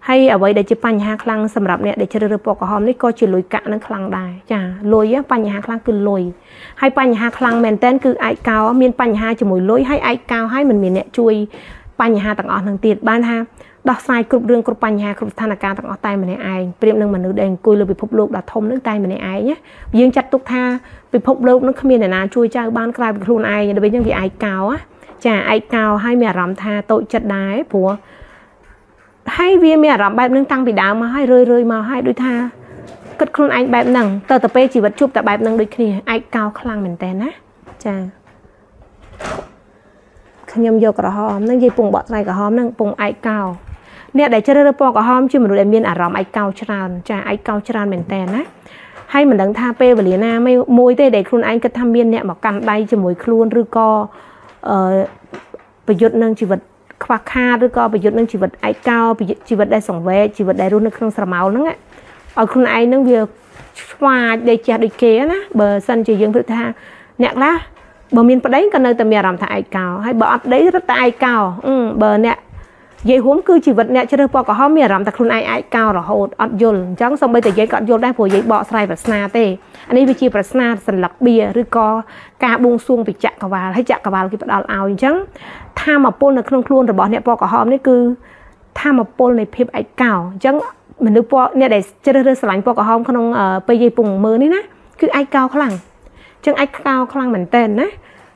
hay ở vậy để chụp ảnh hàng khăn sầm rập này để chơi được bỏ hòm này coi chỉ lôi cả nó khăn đài chả lôi á ảnh hàng khăn cứ lôi hay ảnh hàng khăn mền tên cứ ai cao miền ảnh hai chỉ mỗi lối hay ai cao hay mình miền này chui ảnh hàng tặng ở thằng tiền ban ha đọc sai cụp đường cụp ảnh hàng cụp thanh ca tặng ở tay mình này ai bịa nâng mình được đèn cùi lôi bị phụp lục đặt thôm nước tay mình này ai nhé riêng chặt tục tha bị phụp lục nó không miền này là chui chơi ban cái bị luôn ai để bây giờ bị ai cao á chả ai cao hay mẹ rắm tha tội chặt đái của hay viên mẹ rắm bẹp nâng tăng bị đá mà hay rơi mà hay đôi tha cất con anh bẹp nằng tờ tập chỉ vật chụp tại bẹp nâng đôi kia ai cao khăn mình tên á chà khăn nhom vô cả hòm nâng dây bùng bọt này cả hòm nâng bùng ai cao nè để chơi được bỏ cả hòm chứ mình được em viên à rắm ai cao tràn chà ai cao tràn mình tên á hay mình đăng tha pe và liền na mấy môi tê để con anh cất tham viên nè mà cầm tay cho môi khuôn rư co và dốt nâng chỉ vật khoa kha đứa co bị dốt nâng chỉ vật ai cao bị chỉ vật đại sòng vé chỉ vật đại run nâng không sờ máu nâng á ở con ai nâng việc hoa để chè để kế á bờ sân chỉ dương tự tha nhạc lá bờ miền bắc đấy cần nơi tầm nhà làm thải cao hay bờ ấp đấy rất ai cao bờ nè dây huống cư chỉ vật nè cho đứa po có hóm nhà làm thạch con ai cao rồi hột ấp dồn trắng xong bây giờ dây cọt dồn đai phổi dây bọ sài và sna tê anh ấy bị chỉ vật sna sần lọc bia đứa co cả buông xuông bị chạ cà vào hay chạ cà vào khi bắt đầu ao trắng tha mà pol là không luôn rồi bọn nẹp po cả hòm đấy cứ tha mà pol này phép ai cào chẳng mình được po nè để chơi được sờ lạnh po cả hòm không bây giờ bùng mờ đấy nè cứ ai cao khăng chẳng ai cao khăng mình tên đấy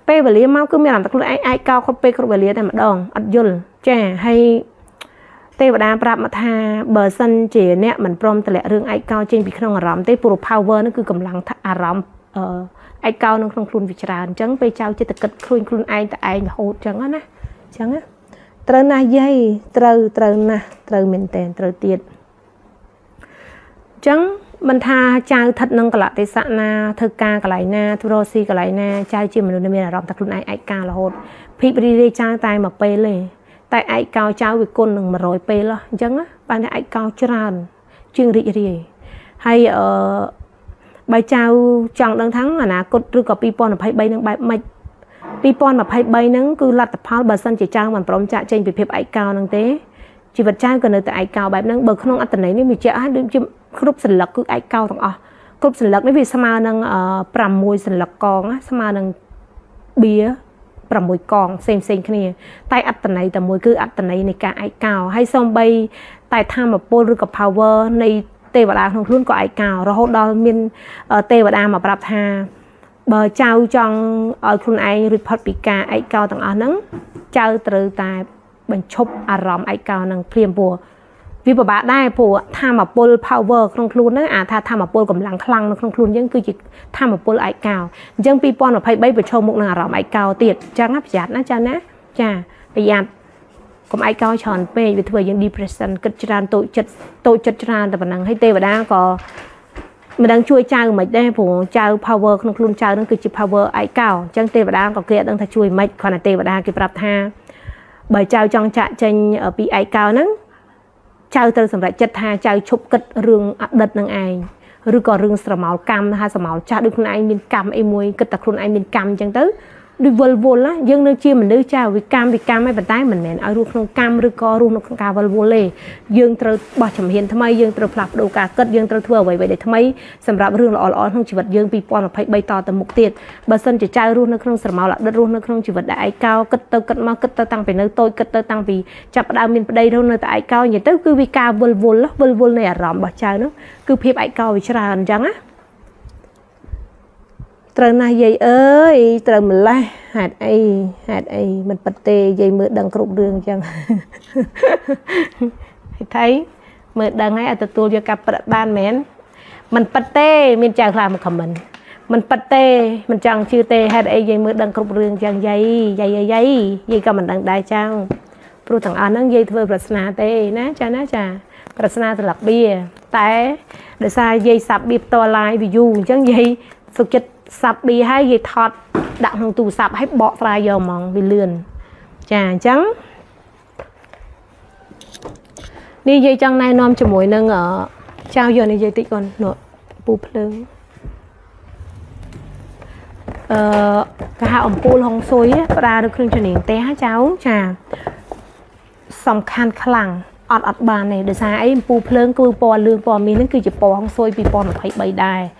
pe về lia mau cứ mẹ làm tao lại ai cao không pe không về lia này mà đòn ăn dồn chè hay tây và đa prab mà tha bờ sân chỉ nè mình prom từ lẽ riêng ai cao trên bị không rắm tây pro power nó cứ cầm lăng thà rắm ai cao nó không luôn bị tràn chẳng bây trao chỉ tập kích luôn ai tại ai hột chẳng á nè chẳng á trơ na dây trơ na trơ mình tèn trơ tiệt chẳng mình tha trao thật nâng cả lại tây sạ na thơ ca cả lại na thu rô si cả lại na trao chỉ mình luôn nên là rắm tập luôn ai cao là hột phi đi trao tay mà pê lên tại ai cao trao với con đừng mà rồi pê lo chẳng á bạn ai cao tràn chuyên rị rì hay ở bài trao chọn đăng thắng là cốt rư có pipon là phải bay nâng bài mạch pipon mà phải bay nâng cứ lật tập pháo bờ sân chỉ trao màn prom chạy trên bị phép ai cao năng tế chỉ vật trai cần ở tại ai cao bài nâng bờ không ăn tần ấy nếu mình chạy đừng chim khúc sần lật cứ ai cao thằng khúc sần lật nếu vì sao mà nâng pram môi sần lật con á sao mà nâng bía pram môi con xem cái này tay ăn tần ấy tầm môi cứ ăn tần ấy này cả ai cao hay xong bay tại tham mà pol rư có power này tê và đa không luôn có ai cao rồi hốt đó miền tê và đa mà bạp tha bờ trao trong ở khuôn ai report bị ca ai cao tầng ở nắng trao từ tại bên chụp à ròm ai cao năng phim bùa vì bà đai bùa tham mà pol power không luôn đấy à tha tham mà pol cầm lăng khăng không luôn những cứ chỉ tham mà pol ai cao dân people mà phải bay về show một là ròm ai cao tiệt cha ngáp giạt nó cha nè cha bây giờ cũng ai cao tròn p về thời gian depression cất tràn tội chất tràn tập năng hay tê và đa có mình đang chui trao mạch đây phủ trao power không luôn trao đang cứ chip power ai cao chẳng tê và đa có kia đang thay chui mạch còn là tê và đa kịp đáp tha bởi trao trong trạng tranh ở bị ai cao nắng trao từ sản chất tha trao chụp cất rương đợt năng ai rư còn rương sờ máu cam ha sờ máu trao được con ai miền cam ai môi cất tập con ai miền cam chẳng tới đi vờ vờ lá dân nơi chia mình đưa trao vì cam ai bàn tay mình mẹ ai ruột không cam rư co ruột nó không cam vờ vờ lề dân từ bỏ chậm hiền tham ai dân từ phập đầu cả cất dân từ thừa vậy vậy để tham ai sầm rạp rương lọ không chỉ vật dân bị pon là phải bay to tầm mục tiệt bà sân chỉ trai ruột nó không sầm màu là đất ruột nó không chỉ vật đại cao cất tơ tăng về nơi tôi cất tơ tăng vì chập đào miền đây đâu nơi tại cao nhỉ tới cứ vì cam vờ vờ này à rắm bỏ trai nó cứ phê ai cao vì chả hàn trắng á trần này dây ơi trần mình la hạt ấy mình bật tê dây mưa đằng cột đường chẳng thấy mưa đằng ấy ở từ tôi cho cặp ban mến mình bật tê mình chẳng làm một comment mình bật tê mình chẳng chưa tê hạt ấy dây mưa đằng cột đường chẳng dây cả mình đằng đại trang pro thằng anh đang dây thôi prasna tê ná cha prasna từ lạc bia té để sai dây sập bịp to lại vì dù chẳng dây sụt chết sập bị hai gì thọt đặng hàng tù sập hay bỏ ra giờ mỏng vì lườn chà trắng đi dây trăng này nom cho mỗi nâng ở trao giờ này dây tị còn nội bù phơi cái hạ ẩm pol hồng xôi ra được khương cho nền té cháu chà sòng khan khăng ọt bàn này để xa ấy bù phơi cứ bò lươn bò mì nó cứ chỉ bò không sôi vì bò mà phải bày đài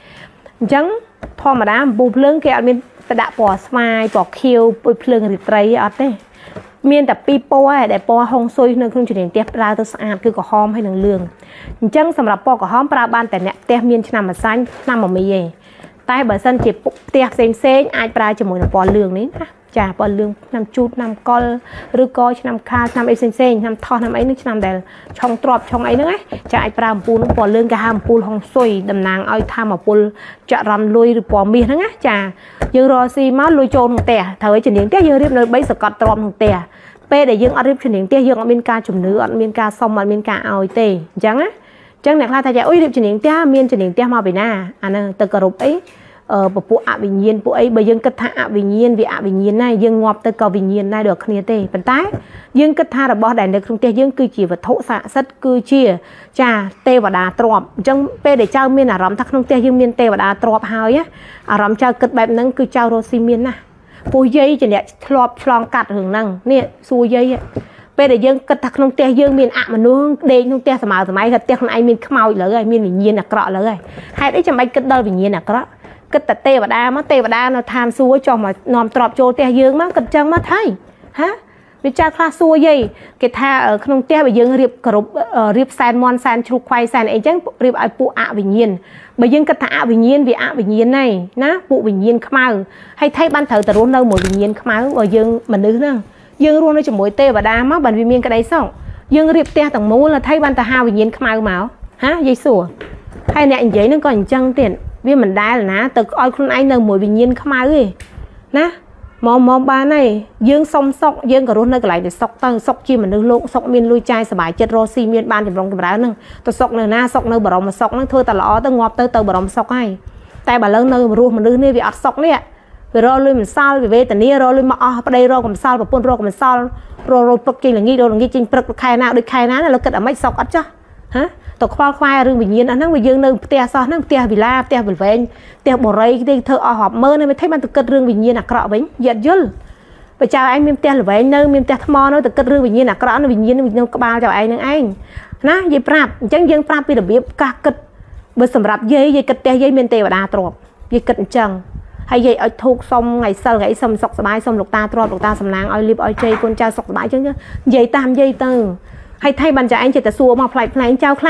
chẳng thò mà đá bù phơi cái mình đã bò smile bò kêu bù phơi người tây ọt đấy miền tập pi bò để bò không sôi nên không chỉ để tép ra tôi ăn cứ có hóm hay đường lươn chẳng sầm là bò có hóm ra ban tại nẹp tép miền nằm mà xanh nằm mà mì gì tại bờ sân chỉ tép xem ai ra chỉ mỗi là bò lươn đấy chả bò lươn nằm chút nằm con rưỡi coi nằm kha nằm ấy sen sen nằm thon nằm ấy nước nằm để trong trọp trong ấy nữa chạy pram pul nó bò lươn cái ham pul hong sôi đầm nàng ơi tham mà pul chợ rầm lôi bò miên đó á chả dương rò xi máu lôi trôn tẻ thời chỉ những tiếc dương riết nơi bấy giờ cọt trọm tẻ p để dương ăn riết chỉ những tiếc dương ở bên ca chủng nữ ở bên ca xong ở bên ca ơi tề chẳng á chẳng nè khai thay chạy ôi riết chỉ những tiếc miên chỉ những tiếc mau về na anh từ cờ rụp ấy bộ phụ ạ bình nhiên bộ ấy bởi dân cất hạ ạ bình nhiên vì ạ bình nhiên này dân ngọp tới cầu bình nhiên này được khá tê phần tái dân cất hạ là bỏ đàn được không tê dân cư chỉ và thổ xạ sất cư chia trà tê và đá trộm trong pê để trao miên là rõm thắc không tê dân miên tê và đá trộm hào á à rõm trao cất bẹp nâng cư trao rô xì miên nà phù dây chỉ để lọp tròn cạt hưởng năng nè xù dây bây giờ dân cất thắc nông tê dân miền ạ mà nương đê nông tê màu thoải mái thật tê không ai miền khăm màu rồi miền bình nhiên là cọ rồi hay đấy chẳng may cất đôi bình nhiên là cọ cất tạt tê và đa nó tham xua cho mà nòm trọp trôi tê dương má cất chân má thấy hả bây cha kha xua gì cái tha ở nông tê bây giờ riệp cột riệp sàn mon sàn chụp quay sàn ấy chẳng riệp ai phụ ạ bình nhiên bây giờ cất thả bình nhiên vì ạ bình nhiên này ná phụ bình nhiên khăm màu hay thay ban thờ từ rốn đâu một bình nhiên khăm màu rồi dương mình nữ năng dương luôn nó chỉ mỗi tê và đa mắc bản vì miên cái đấy xong dương riệp tê thằng mũ là thay ban thờ hao bình nhiên khăm màu máu hả dây sủa hay nè giấy nó còn chân tiền vì mình đa là ná từ oi con anh nâng mùi bình nhiên khám áo gì ná mòm ba này dương xong xong dương cả rốt nơi cái lại để sọc tơ sọc chi mà nương lộn sọc miên lui chai sờ bài chết rô xi miên ban thì rong cái đá nâng tôi sọc nơi ná sọc nơi bà rồng mà sọc nó thưa ta lọ ta ngọt tới tơ bà rồng sọc hay tay bà lớn nơi mà ruột mà nương nơi bị ọt sọc đấy ạ về rô lui mình sao về về tận nia rô lui mà ở đây rô còn sao và pôn rô còn sao rô rô bắp kinh là nghi đồ nghi chinh bắp khai nào được khai ná là cất ở mấy sọc ắt chứ hả tộc khoa khoa rừng bình nhiên anh nó bây giờ nương tia so nó tia vì la tia bẩn vén tia bỏ rây cái thơ o họp mơ nên mới thấy bạn tự cất rừng bình nhiên là cọ bánh giật dứt và chào anh miếng tia là vậy nương miếng tia thmo nó tự cất rừng bình nhiên là cọ nó bình nhiên mình có bao chào anh ná dây prap chẳng dân prap bị đặc biệt cả cất bớt sầm rạp dây cất tia dây miếng tia và đa trộp dây cất chằng hay dây ở thuộc xong ngày sau ngày xong sọc sải xong lục ta trộp lục ta sầm nàng oi lip oi chơi con trao sọc sải chứ dây tam dây từ hay thay bàn cho anh chị ta xua mà phải anh trao khá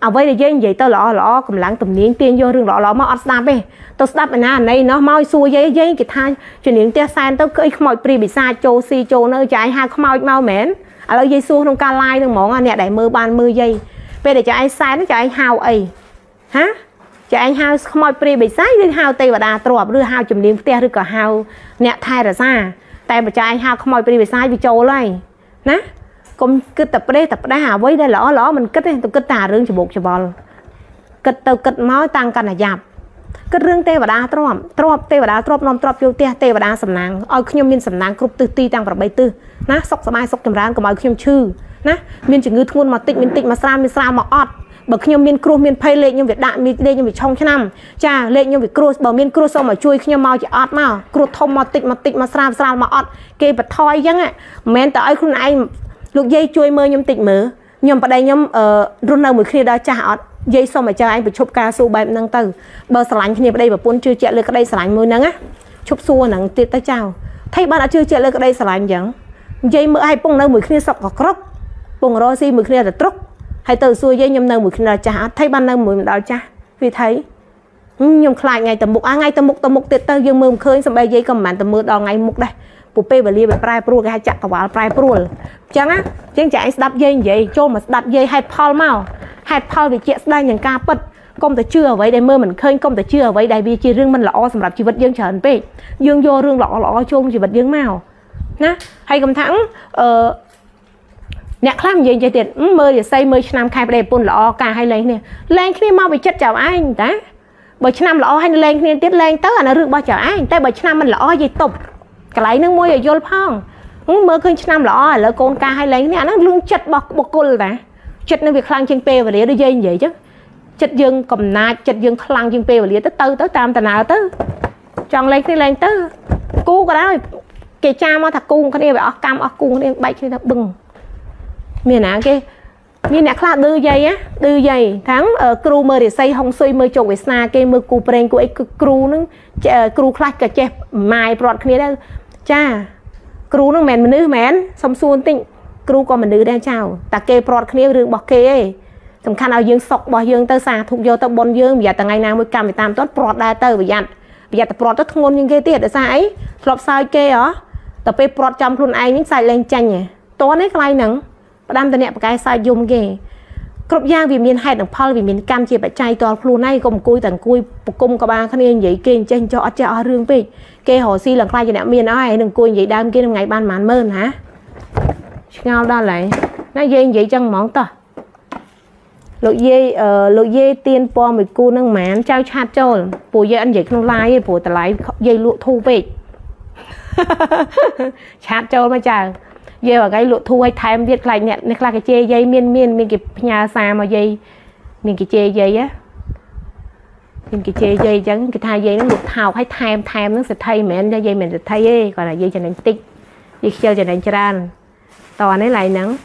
à vậy là dân vậy tao lọ cầm lãng tầm niên tiên vô rừng lọ mà đạp ấy tao đạp anh này nó mau xua dây cái thay cho niệm tia san tao cái mọi pri bị xa châu si châu nơi cho anh hai không mau mau mến à lâu dây xua không ca lai thằng món anh nè đại mơ ban mơ dây về để cho anh sai nó cho anh hao ấy hả cho anh hao không mọi pri bị sai nhưng hao tây và đà trộp đưa hao chùm niệm tia đưa cả hao nè thay ra ra tay mà cho anh hao không mọi pri bị sai vì châu này nè cũng cứ tập đấy hả với đây lõ mình cất tôi cất tà rương cho bột cho bò cất tàu cất máu tăng cành là giảm cất rương tê và đá trộm tê và đá trộm non trộm vô tê và đá sầm nàng ôi khi nhom miên sầm nàng cướp tư ti tăng vào bay tư ná sọc sầm ai sọc chầm rán của mọi khi nhom chư ná miên chỉ ngư thun mà tịnh mà sao mà ọt bởi khi nhom miên cướp miên pay lệ nhom việt đạm miên đây nhom việt trong năm cha lệ nhom việt cướp bởi miên cướp xong mà chui khi nhom mau chỉ ọt mau cướp thom mà tịnh mà sao mà ọt kê bật thoi chăng ạ men tới khun anh lúc dây chui mơ nhom tịnh mỡ nhom vào đây nhom run đầu mùi khi đó chả dây xong mà cho anh bị chụp ca su bài năng từ bờ sả lạnh khi vào đây và pôn chưa chạy lên cái đây sả lạnh môi nắng á chụp xua nắng tiệt ta chào thấy bạn đã chưa chạy lên cái đây sả lạnh chẳng dây mỡ hay pung đầu mùi khi sọc có crop pung rô si mùi khi là trúc hay từ xua dây nhom đầu mùi khi là chả thấy ban đầu mùi đó chả vì thấy nhom lại ngày tầm mục à ngày tầm mục tiệt ta dương mơ khơi xong bây dây cầm màn tầm mưa đo ngày mục đây búp bê và lia về prai pruol cái hai chặt quả prai pruol chẳng á chẳng chạy đập dây vậy cho mà đập dây hai pal mau hai pal thì chạy đây những ca bật công tới chưa vậy đây mơ mình khơi công tới chưa vậy đây vì chỉ riêng mình lọ sầm rạp chỉ vật dương chởn pe dương vô riêng lọ chung chỉ vật dương mau ná hay cầm thẳng nè khám gì chạy tiền mơ để xây mơ năm khai đây pun lọ cả hay lấy nè lên khi mau bị chết chào anh đã bởi năm lọ hay lên khi tiết lên tới là rước bao chào anh tới bởi năm mình lọ gì tục cái lấy nước môi ở vô phong mơ khơi năm lọ lỡ con ca hay lấy nè nó luôn chật bọc côn nè chật nó việc khăn trên pe và để dây như vậy chứ chật dương cầm na chật dương khăn trên pe và để tới tư tới tam tà nào tới chọn lấy cái lên tới cú cái đó kề cha mà thằng cung cái này phải cam ở cung cái này bậy cái này bừng miền nào cái Như nè khá đưa dây á, đưa dây tháng cru mơ để xây hông xuôi mơ chồng với xa kê mơ cú preng của ấy cru nâng cru khách cả chép mài bọt kia đó cha cru nâng mẹn nữ mẹn xong xuôn tịnh cru còn mình nữ đang chào ta kê bọt kia rừng bọt kê ấy thầm khăn áo dương sọc bọt dương tơ xa thuộc vô tơ bón dương bây giờ ta ngày nào mới cầm phải tam tốt bọt ra tơ bây giờ ta bọt rất ngôn nhưng kê tiệt ở xa ấy lọp sao kê đó ta bê bọt trong khuôn ai những xài lên chanh nhỉ tốn ấy cái nắng đam tận nẹp cái sai dùng ghê cột giang vì miền hải đồng Paul vì miền Cam chỉ phải chạy toàn phù này cùng cùi tận cùi cùng có ba khanh vậy kêu trên cho ở rương về kêu họ si lần khai cho nẹp miền ai đừng cùi vậy đam kia ngày ban màn mơn hả ngao đó lại nó dê vậy chân món to lộ dê tiền po mày cù nâng màn trao chát cho bùi dê ăn vậy không lai bùi tạt lại dây lụa thu về chát cho mà chả dây và cái lụa thu hay tham biết lại nhận là cái chê dây miên cái nhà xa mà dây mình cái chê dây á mình cái chê dây chẳng cái thay dây nó lụa thào hay tham nó sẽ thay mẹ anh ra dây mình sẽ thay ấy còn là dây cho nên tích dây chơi cho nên ra toàn ấy lại nắng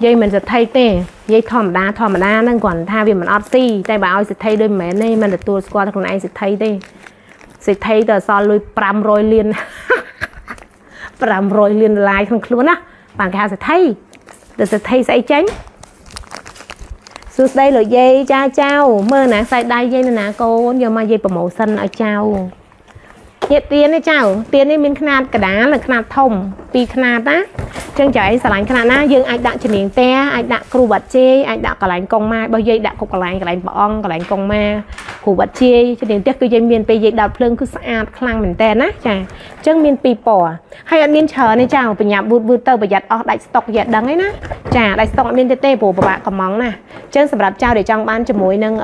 dây mình sẽ thay tê dây thòm đá nó còn tha vì mình oxy tay bảo sẽ thay đôi mẹ này mình là tua squat còn anh sẽ thay tê sẽ thay tờ so lui pram rồi liền 500 លាន ឡាយ ក្នុង ខ្លួន ណា បាន គេ ហៅ សិទ្ធិ ទៅ សិទ្ធិ ស្អី ចេញ សួស្ដី លោក យាយ ចាចៅ មើល ណា ខ្សែ ដៃ យាយ នៅ ណា កូន យក មក យាយ ប្រម៉ូសិន ឲ្យ ចៅ ញាតិ ទៀន ទេ ចៅ ទៀន នេះ មាន ຂະຫນາດ កដាល និង ຂະຫນາດ ធំ ពីរ ຂະຫນາດ ណា ចឹង ចៅ ឯង ស្រឡាញ់ ຂະຫນាດ ណា យើង អាច ដាក់ ជំនាញ តែ អាច ដាក់ គ្រូ បាត់ ជេ អាច ដាក់ កន្លែង កង ម៉ា របស់ យាយ ដាក់ គ្រប់ កន្លែង ព្រះអង្គ កន្លែង កង ម៉ា គ្រូ បាត់ ជេ ជំនាញ តែ គឺ យាយ មាន ពេល យាយ ដោត ភ្លើង គឺ ស្អាត ខ្លាំង មែន តែ ណា ចាចឹងមានពីរពណ៌ហើយអត់មានច្រើនទេចាបញ្ញាវូតវូតទៅប្រយ័ត្នអស់ដាច់ស្តុកយ៉ាដឹងឯណាចាដាច់ស្តុកអត់មានទេព្រោះពិបាកកំងណាចឹងសម្រាប់ចៅដែលចង់បានជាមួយនឹង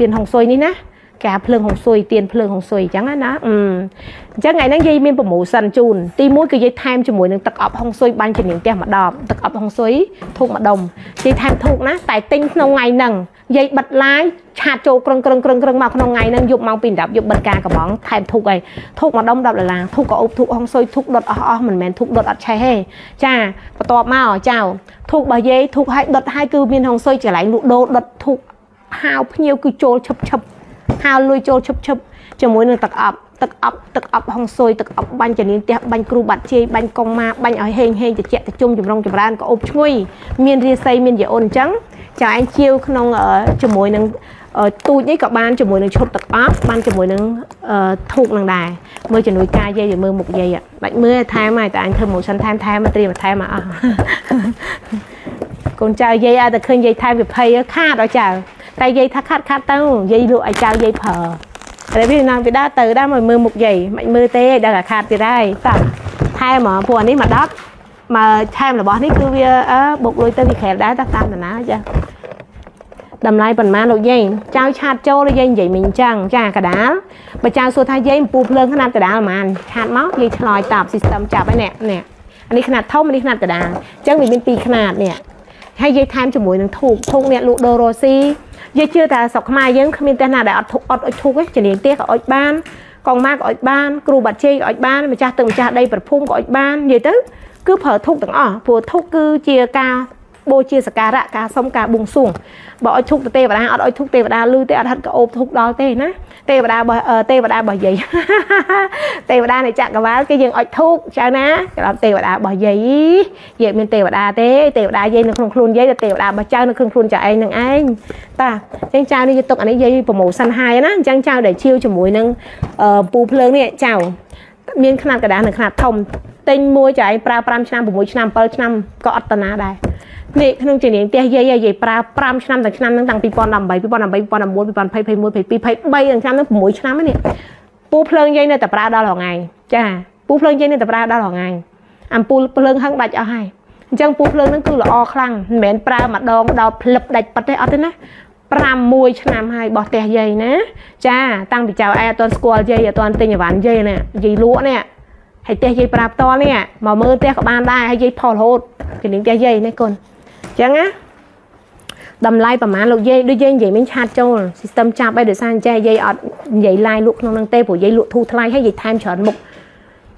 ទៀនហុងស៊ុយនេះណាកាភ្លើងហុងស៊ុយទៀនភ្លើងហុងស៊ុយចឹងណាអញ្ចឹងថ្ងៃហ្នឹងយាយមាន promotion ជូនទី1គឺយាយថែមជាមួយនឹងទឹកអប់ហុងស៊ុយបាញ់ជំនាញផ្ទះម្ដងទឹកអប់ហុងស៊ុយធូបម្ដុំយាយថែមធូបណាតែទិញក្នុងថ្ងៃហ្នឹងយាយបិទឡាយឆាតចូលក្រឹងមកក្នុងថ្ងៃហ្នឹងយប់ម៉ោង2សម្រាប់យប់បិទការកំងថែមធូបអីធូបម្ដុំ$10ធូបកោបធូបហុងស៊ុយធូបដុតអស់មិនមែនធូបដុតអត់ឆេះទេចាបន្ទាប់មកចៅធូបរបស់យាយធូបឲ្យដុតឲ្យគឺមានហុងស៊ុយកន្លែងលក់ដូរដុតធូបហាវភ្នៀវគឺចូលឈឹបហើយលួយចូលឈឹបជាមួយនឹងទឹកអប់ហុងស៊ុយទឹកអប់បាញ់ចនានផ្ទះបាញ់គ្រូបាត់ជ័យបាញ់កងម៉ាបាញ់ឲ្យហេងត្រជាក់ត្រជុំចម្រុងចម្រើនក៏អប់ឈ្ងុយមានរាសីមានយាអូនអញ្ចឹងចៅឯងជាវក្នុងជាមួយនឹងទូចនេះក៏បានជាមួយនឹងឈុតទឹកអប់បានជាមួយនឹងធូបនឹងដែរមើលជំនួយការយាយមើលមុខយាយបាច់មើលថែមហើយតែអញធ្វើម៉ូសិនថែមមកត្រៀមថែមមកអស់កូនចៅយាយឲ្យតែឃើញយាយថែមវិភ័យខាតដល់ចៅតែយាយថាខាត់ទៅយាយលក់ឲ្យចៅយាយប្រើតែវានាំពីដើរទៅដែរមកមើលមុខយាយមិនមើលទេឲ្យដឹងថាខាតទៀតហើយតាប់ថែមមកពួកនេះមក10មកថែមរបស់នេះគឺវាបុកលុយទៅវាក្រែលដែរតាមតាណាចាតម្លៃប៉ុន្មានលោកយាយចៅឆាតចូលយាយនិយាយមិញអញ្ចឹងចាកដាលបើចៅសួរថាយាយពូភ្លើងຂະຫນាត់កដាលប៉ុន្មានឆាតមកយាយឆ្លើយតាម system ចាប់ហើយអ្នកនេះຂະຫນាត់ធំនេះຂະຫນាត់កដាលអញ្ចឹងវាមានពីរຂະຫນាត់នេះហើយយាយថែមជាមួយនឹងធូបអ្នកលក់ដូររ៉ូស៊ីយាយជឿថាស្រុកខ្មែរយើងគ្មានតែណាដែលអត់ធុកអត់អុចធុកទេជំនាញទៀតក៏អុចបានកងម៉ាក៏អុចបានគ្រូបាត់ជ័យក៏អុចបានម្ចាស់ទឹកម្ចាស់ដីប្រភូមិក៏អុចបាននិយាយទៅគឺប្រើធុកទាំងអស់ព្រោះធុកគឺជាការបូជាសក្ការៈការសុំការបួងសួងបើអុចធុកទៅទេវតាអត់អុចធុកទេវតាលឺទេអត់ហិតក៏អូបធុកដល់ទេណាទេវតារបស់យាយទេវតានៃចក្រវាលគេយើងអុចធុកចៅណាក្រុមទេវតារបស់យាយយាយមានទេវតាទេទេវតាយាយនៅក្នុងខ្លួនយាយទេវតារបស់ចៅនៅក្នុងខ្លួនចៅឯងនឹងឯងតាអញ្ចឹងចៅនេះយកទុកអានេះយាយប្រម៉ូសិនហើយណាអញ្ចឹងចៅដែលជាវជាមួយនឹងពូភ្លើងនេះចៅមានຂະຫນាត់កដាស់និងຂະຫນាត់ធំទិញមួយចៅឯងប្រើ5ឆ្នាំ6ឆ្នាំ7ឆ្នាំក៏អត់តាណាដែរនេះក្នុងជំនាញផ្ទះយាយយាយប្រើ5ឆ្នាំដល់ឆ្នាំហ្នឹងតាំង2018 2019 2021 2023ដល់ឆ្នាំហ្នឹង6ឆ្នាំហ្នឹងពូភ្លើងយាយនៅតែប្រើដល់រហងៃចាពូភ្លើងយាយនៅតែប្រើដល់រហងៃអំពូលភ្លើងហឹងដាច់អស់ហើយអញ្ចឹងពូភ្លើងហ្នឹងគឺល្អខ្លាំងមិនមែនប្រើម្ដងដល់ផ្លឹបដាច់ប៉ិតទេអត់ទេណា6ឆ្នាំហើយបោះផ្ទះយាយណាចាតាំងពីចៅឯងអត់ទាន់ស្គាល់យាយអត់ទាន់ទិញអីវ៉ាន់យាយណាយាយលក់នេះហើយផ្ទះយាយប្រើផ្ទាល់នេះមកមើលផ្ទះក៏បានដែរហើយយាយផលរហូតជំនាញផ្ទះយាយណាកូនចឹងណាតម្លៃប្រហែលលោកយាយដូចយើងនិយាយមិញឆាតចូល system ចាប់ឯដោយសារអញ្ចេះយាយអត់និយាយឡាយលក់ក្នុងនឹងទេព្រោះយាយលក់ធូរថ្លៃហើយយាយថែមច្រើនមុខ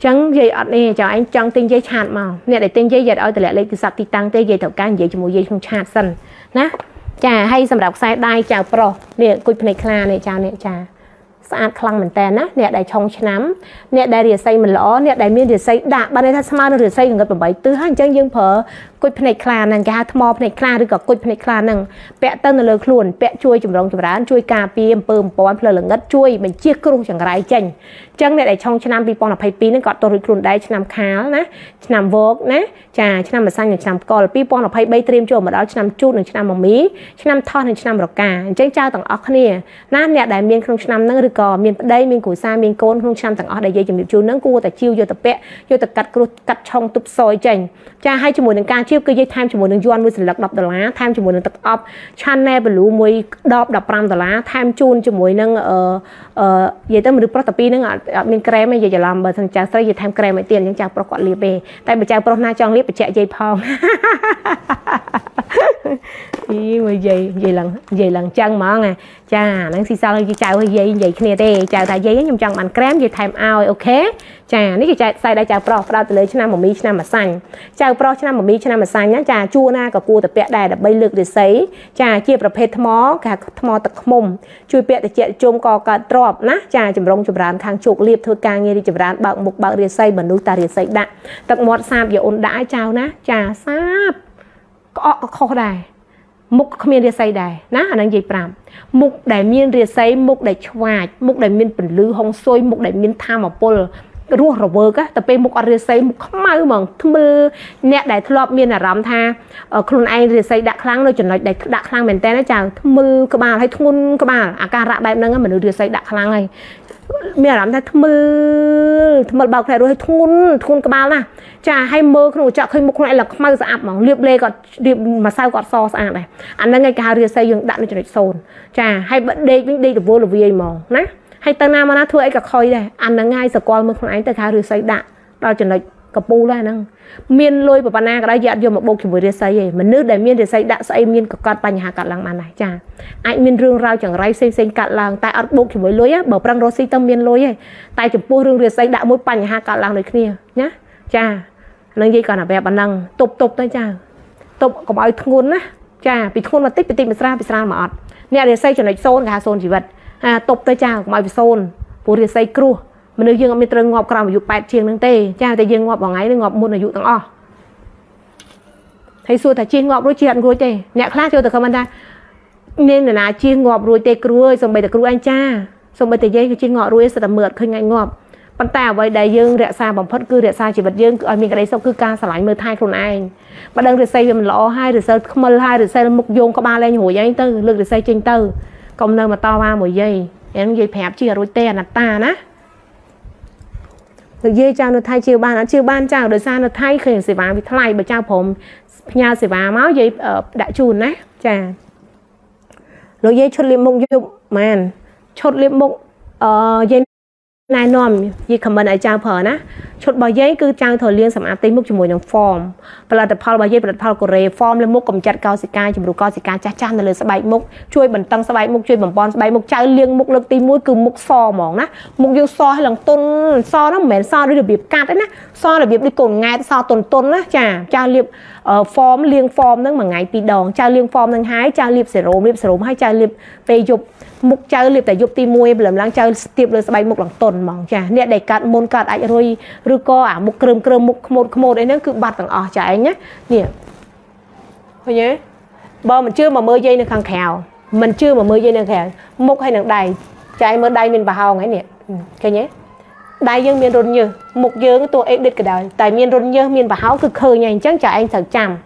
Chẳng dây ở đây cho anh chẳng tinh dây chặt màu nè để tinh dây giật ở từ lại lấy từ sạc thì tăng tới dây thầu cá dây cho mùi dây không chặt sần nè chà hay sầm đọc sai đai chào pro nè cụi này kha này chào nè chà sạc khăng mình tè nè nè đại trong chấm nè đại để xây mình lõ nè đại miên để xây đạ ban đây thắt ma để xây người bẩm bảy tứ hai chân dương phở cụi này kha này cái hạt mò này kha được cả cụi này kha nằng bẹ tân là lời luồn bẹ chui chủng rong chủng rán chui cà piem pơm bón phơi lợn ngất chui mình chia kêu chẳng rải chành chẳng này đại trong chấm bị bong là phải pí nên gọi tôi được luồn đại chấm khá nè chấm vớt nè chà chấm mà sang nhỉ chấm cò là pí bong là phải bay thêm chỗ mà đó chấm chút này chấm mỏng mí chấm thon này chấm rọc cà chấm trao tặng óc nè nè đại miên không chấm nâng được còn miền đây miền của xa miền côn không trăm thằng ở đây dây chùm chú nắng cua tại chiêu vô tập bẹ vô tập cắt cắt trong tụp soi chành cha hai chùm mùi đường ca chiêu cứ dây tham chùm mùi đường yuan với sự lật đập đờ lá tham chùm mùi đường tập op channel bẩn lú mùi đọp đập ram đờ lá tham chun chùm mùi nâng dây tới mình được pro tập pi nâng ở miền krem này dây giờ làm bởi thằng cha xây dây tham krem này tiền những cha pro quạt liệp bề tại bởi cha pro na trong liệp bởi chạy dây phong gì mà dây lần chân mà nè cha nắng xì sao dây chào dây dây nè đây chào tại dây nhung chăng bạn krem dây time out ok chà nít cái sai đây chào pro đào từ lấy cho nam một mi cho nam mà xanh chào pro cho nam một mi cho nam mà xanh nhá chà chua na cả cua tập bẹ đài đã bay lược để sấy chà chiaประเภท mó cả mó tật mồm chui bẹ để chạy chôm cò cả drop ná chà chầm rong chầm rán khang chuột liệp thôi càng nghe đi chầm rán bạc mục bạc để sấy bẩn đôi ta để sấy đạn tập mọt sáp giờ ôn đãi chào ná chà sáp có khó đài mục miền để sấy đài ná anh dây pram mục đài miền để sấy mục đài chua mục đài miền bẩn lư hong xôi mục đài miền tham mập bol ruột rầu bơ cả, tập mục ở say mục mau mỏng thưa mưa nẹt đại thọ miền là rắm tha, còn ai rìa say đã kháng rồi chuẩn lại đại đã kháng mình té nó chàng thưa mưa cơ bà hay thun cơ bà, à cả rạ đại năng á mình rìa say đã kháng này, miền rắm tha thưa mưa bọc này rồi hay thun cơ bà là, chà hay mơ không chợ hay mục này là mau dạ mỏng liệp lê còn liệp mà sao còn so dạ này, anh đang ngay cả rìa say dừng đạn nó chuẩn lại sồn, chà hay bận đi được vô được vui mỏng, nè. Hay ta nam mà thưa ấy cả khói đây ăn là ngay sợ con mới không ánh tới khá rửa xây đạn đó chỉ là cặp bù ra năng miên lôi và pana cái đó dọn vô một bộ kiểu mới rửa xây vậy mà nước để miên để xây đạn xây miên cặp cặp bành hạ cặp lăng màn này chà anh miên rương rau chẳng ray xây cặp lăng tại ăn bộ kiểu mới lối á bảo răng rô xây tâm miên lối ấy tại chụp bù rương rửa xây đạn mỗi bành hạ cặp lăng này kia nhá chà năng gì còn là bẹp bản năng tục thôi chà tục có bao thôn á chà bị thôn mà tích bị ra mà ọt nè để xây cho này xôn cả xôn chỉ vật tục tới cha mọi person bố rìa say cua mà nếu dương ở miền trung ngọc cào mà dụ bẹt chiêng nâng tê cha tại dương ngọc bằng ấy ngọc muôn là dụ thằng o thấy xưa thà chiêng ngọc đối chuyện rồi tê nhẹ khác cho từ không anh ta nên là chiêng ngọc rồi tê cua xong bây từ cua anh cha xong bây từ dây chiêng ngọc rồi sẽ là mượt khơi ngay ngọc bàn tảo vậy đại dương rẽ xa bằng phất cứ rẽ xa chỉ vật dương ở miền cái đấy sau cứ ca xả lạnh mưa thay còn ai mà đang rìa say về mình lọ hai rìa say không mờ hai rìa say mục dùng có ba lên hồi giấy tư lực rìa say trên tư công nơi mà to ba mùi dây em dây phép chia rồi tè là ta ná được dây chào được thay chiều ban đã chiều ban chào được xa được thay khi sẽ vào bị thay bởi chào phồng nhà sẽ vào máu dây ở đại chùn đấy chà rồi dây chốt liệm mông dụng màn chốt liệm mông dây này nòm dây cầm bên ở chào phở ná chốt bao giấy cứ chào thời liên sầm áp tí mốc chùm mùi nồng form và là tập phao bao giấy và tập phao của rề form lên mốc cầm chặt cao xịt ca chùm đồ cao xịt ca chát chát là lời sập bảy mốc chui bẩn tăng sập bảy mốc chui bẩn bon sập bảy mốc chảo liên mốc lực tí mũi cứ mốc so mỏng nè mốc dương so hay là tôn so nó mềm so đi được biệp cát đấy nè so là biệp đi cồn ngay so tôn nè chả chảo liệp form liên form nâng mà ngay pì đòn chảo liên form nâng hái chảo liệp sẹo rôm hay chảo liệp về dục mốc chảo liệp tại dục tí mũi làm lang chảo tiệp lời sập bảy mốc lằng tôn mỏng chả nè để cát môn cát ai rồi có à một cơm một đấy nó cứ bật thằng ở chạy nhé nè thôi nhé bờ mình chưa mà mơ dây nó khăng khèo mình chưa mà mơ dây nó khèo một hay nặng đầy chạy mơ đầy mình bà hào ngay nè cái nhé đại dương miền rôn như một dương tôi ấy đứt cái đời tại miền rôn như miền bà hào cực khơi nhanh chắc chạy anh thật chằm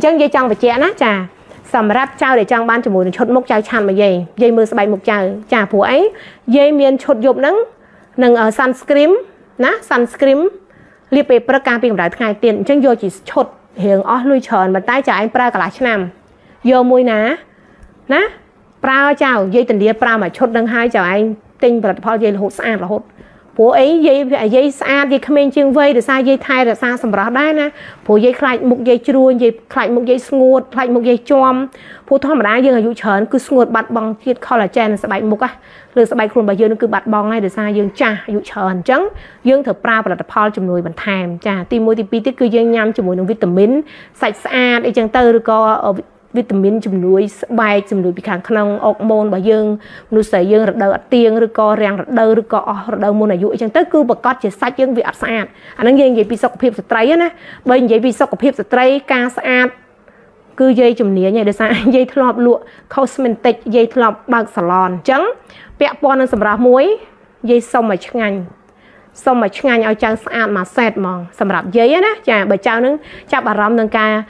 chân dây chăng và chẽ nát trà sầm ráp trao để trang ban cho mùi chốt mốc chai chăn mà dây mưa bay một chai trà phù ấy dây miền chốt dục nắng nâng ở sunscreen ná sunscreen liệp vềประการពីកម្ដៅថ្ងៃទៀតអញ្ចឹងយកជីឈុតរៀងអស់លុយច្រើនប៉ុន្តែចៅឯងប្រើកន្លះឆ្នាំយកមួយណាប្រើចៅនិយាយតនីប្រើមួយឈុតនឹងហើយចៅឯងទិញផលិតផលនិយាយរហូតស្អាតរហូត Bố ấy dây xa đi khmên chương vây rồi xa dây thay rồi xa xâm rác đấy nè. Bố dây khlạch một dây trùn, khlạch một dây ngột, khlạch một dây chom. Bố thỏa mà đá dương ở dụ chờn cứ ngột bạch bóng thiết khó là chèn xa bạch mục á. Lương xa bạch khuôn bà dương nó cứ bạch bóng này rồi xa dương chà dụ chờn chấn. Dương thở pra và đặt phó chùm nùi bằng thèm chà. Tìm môi tìm bí tiết cứ dương nhằm chùm mùi nông vitamin. Sạch xa để chẳng tơ rồi có vitamin chùm nùi bài chùm nùi bị kháng năng ốc môn bà dương nụ sợi dương rật đầu ạc tiên rồi có ràng rật đầu rồi có rật đầu môn là dụi chẳng tới cứ bà có chế sách dương vị ạc xa ạc anh đang dây bị sọc hiệp sạch trấy á bên dây bị sọc hiệp sạch trấy ca xa ạc cứ dây chùm nía nhảy để xa dây thơ lọc lụa cosmetic dây thơ lọc bằng salon chấn bẹ bò nâng sầm rá muối dây xong mà chắc ngành xong mà chúng anh ở trang sạn mà sệt mà sầm rạp giấy á nè, chả bởi trao nương chả bà rắm nương ca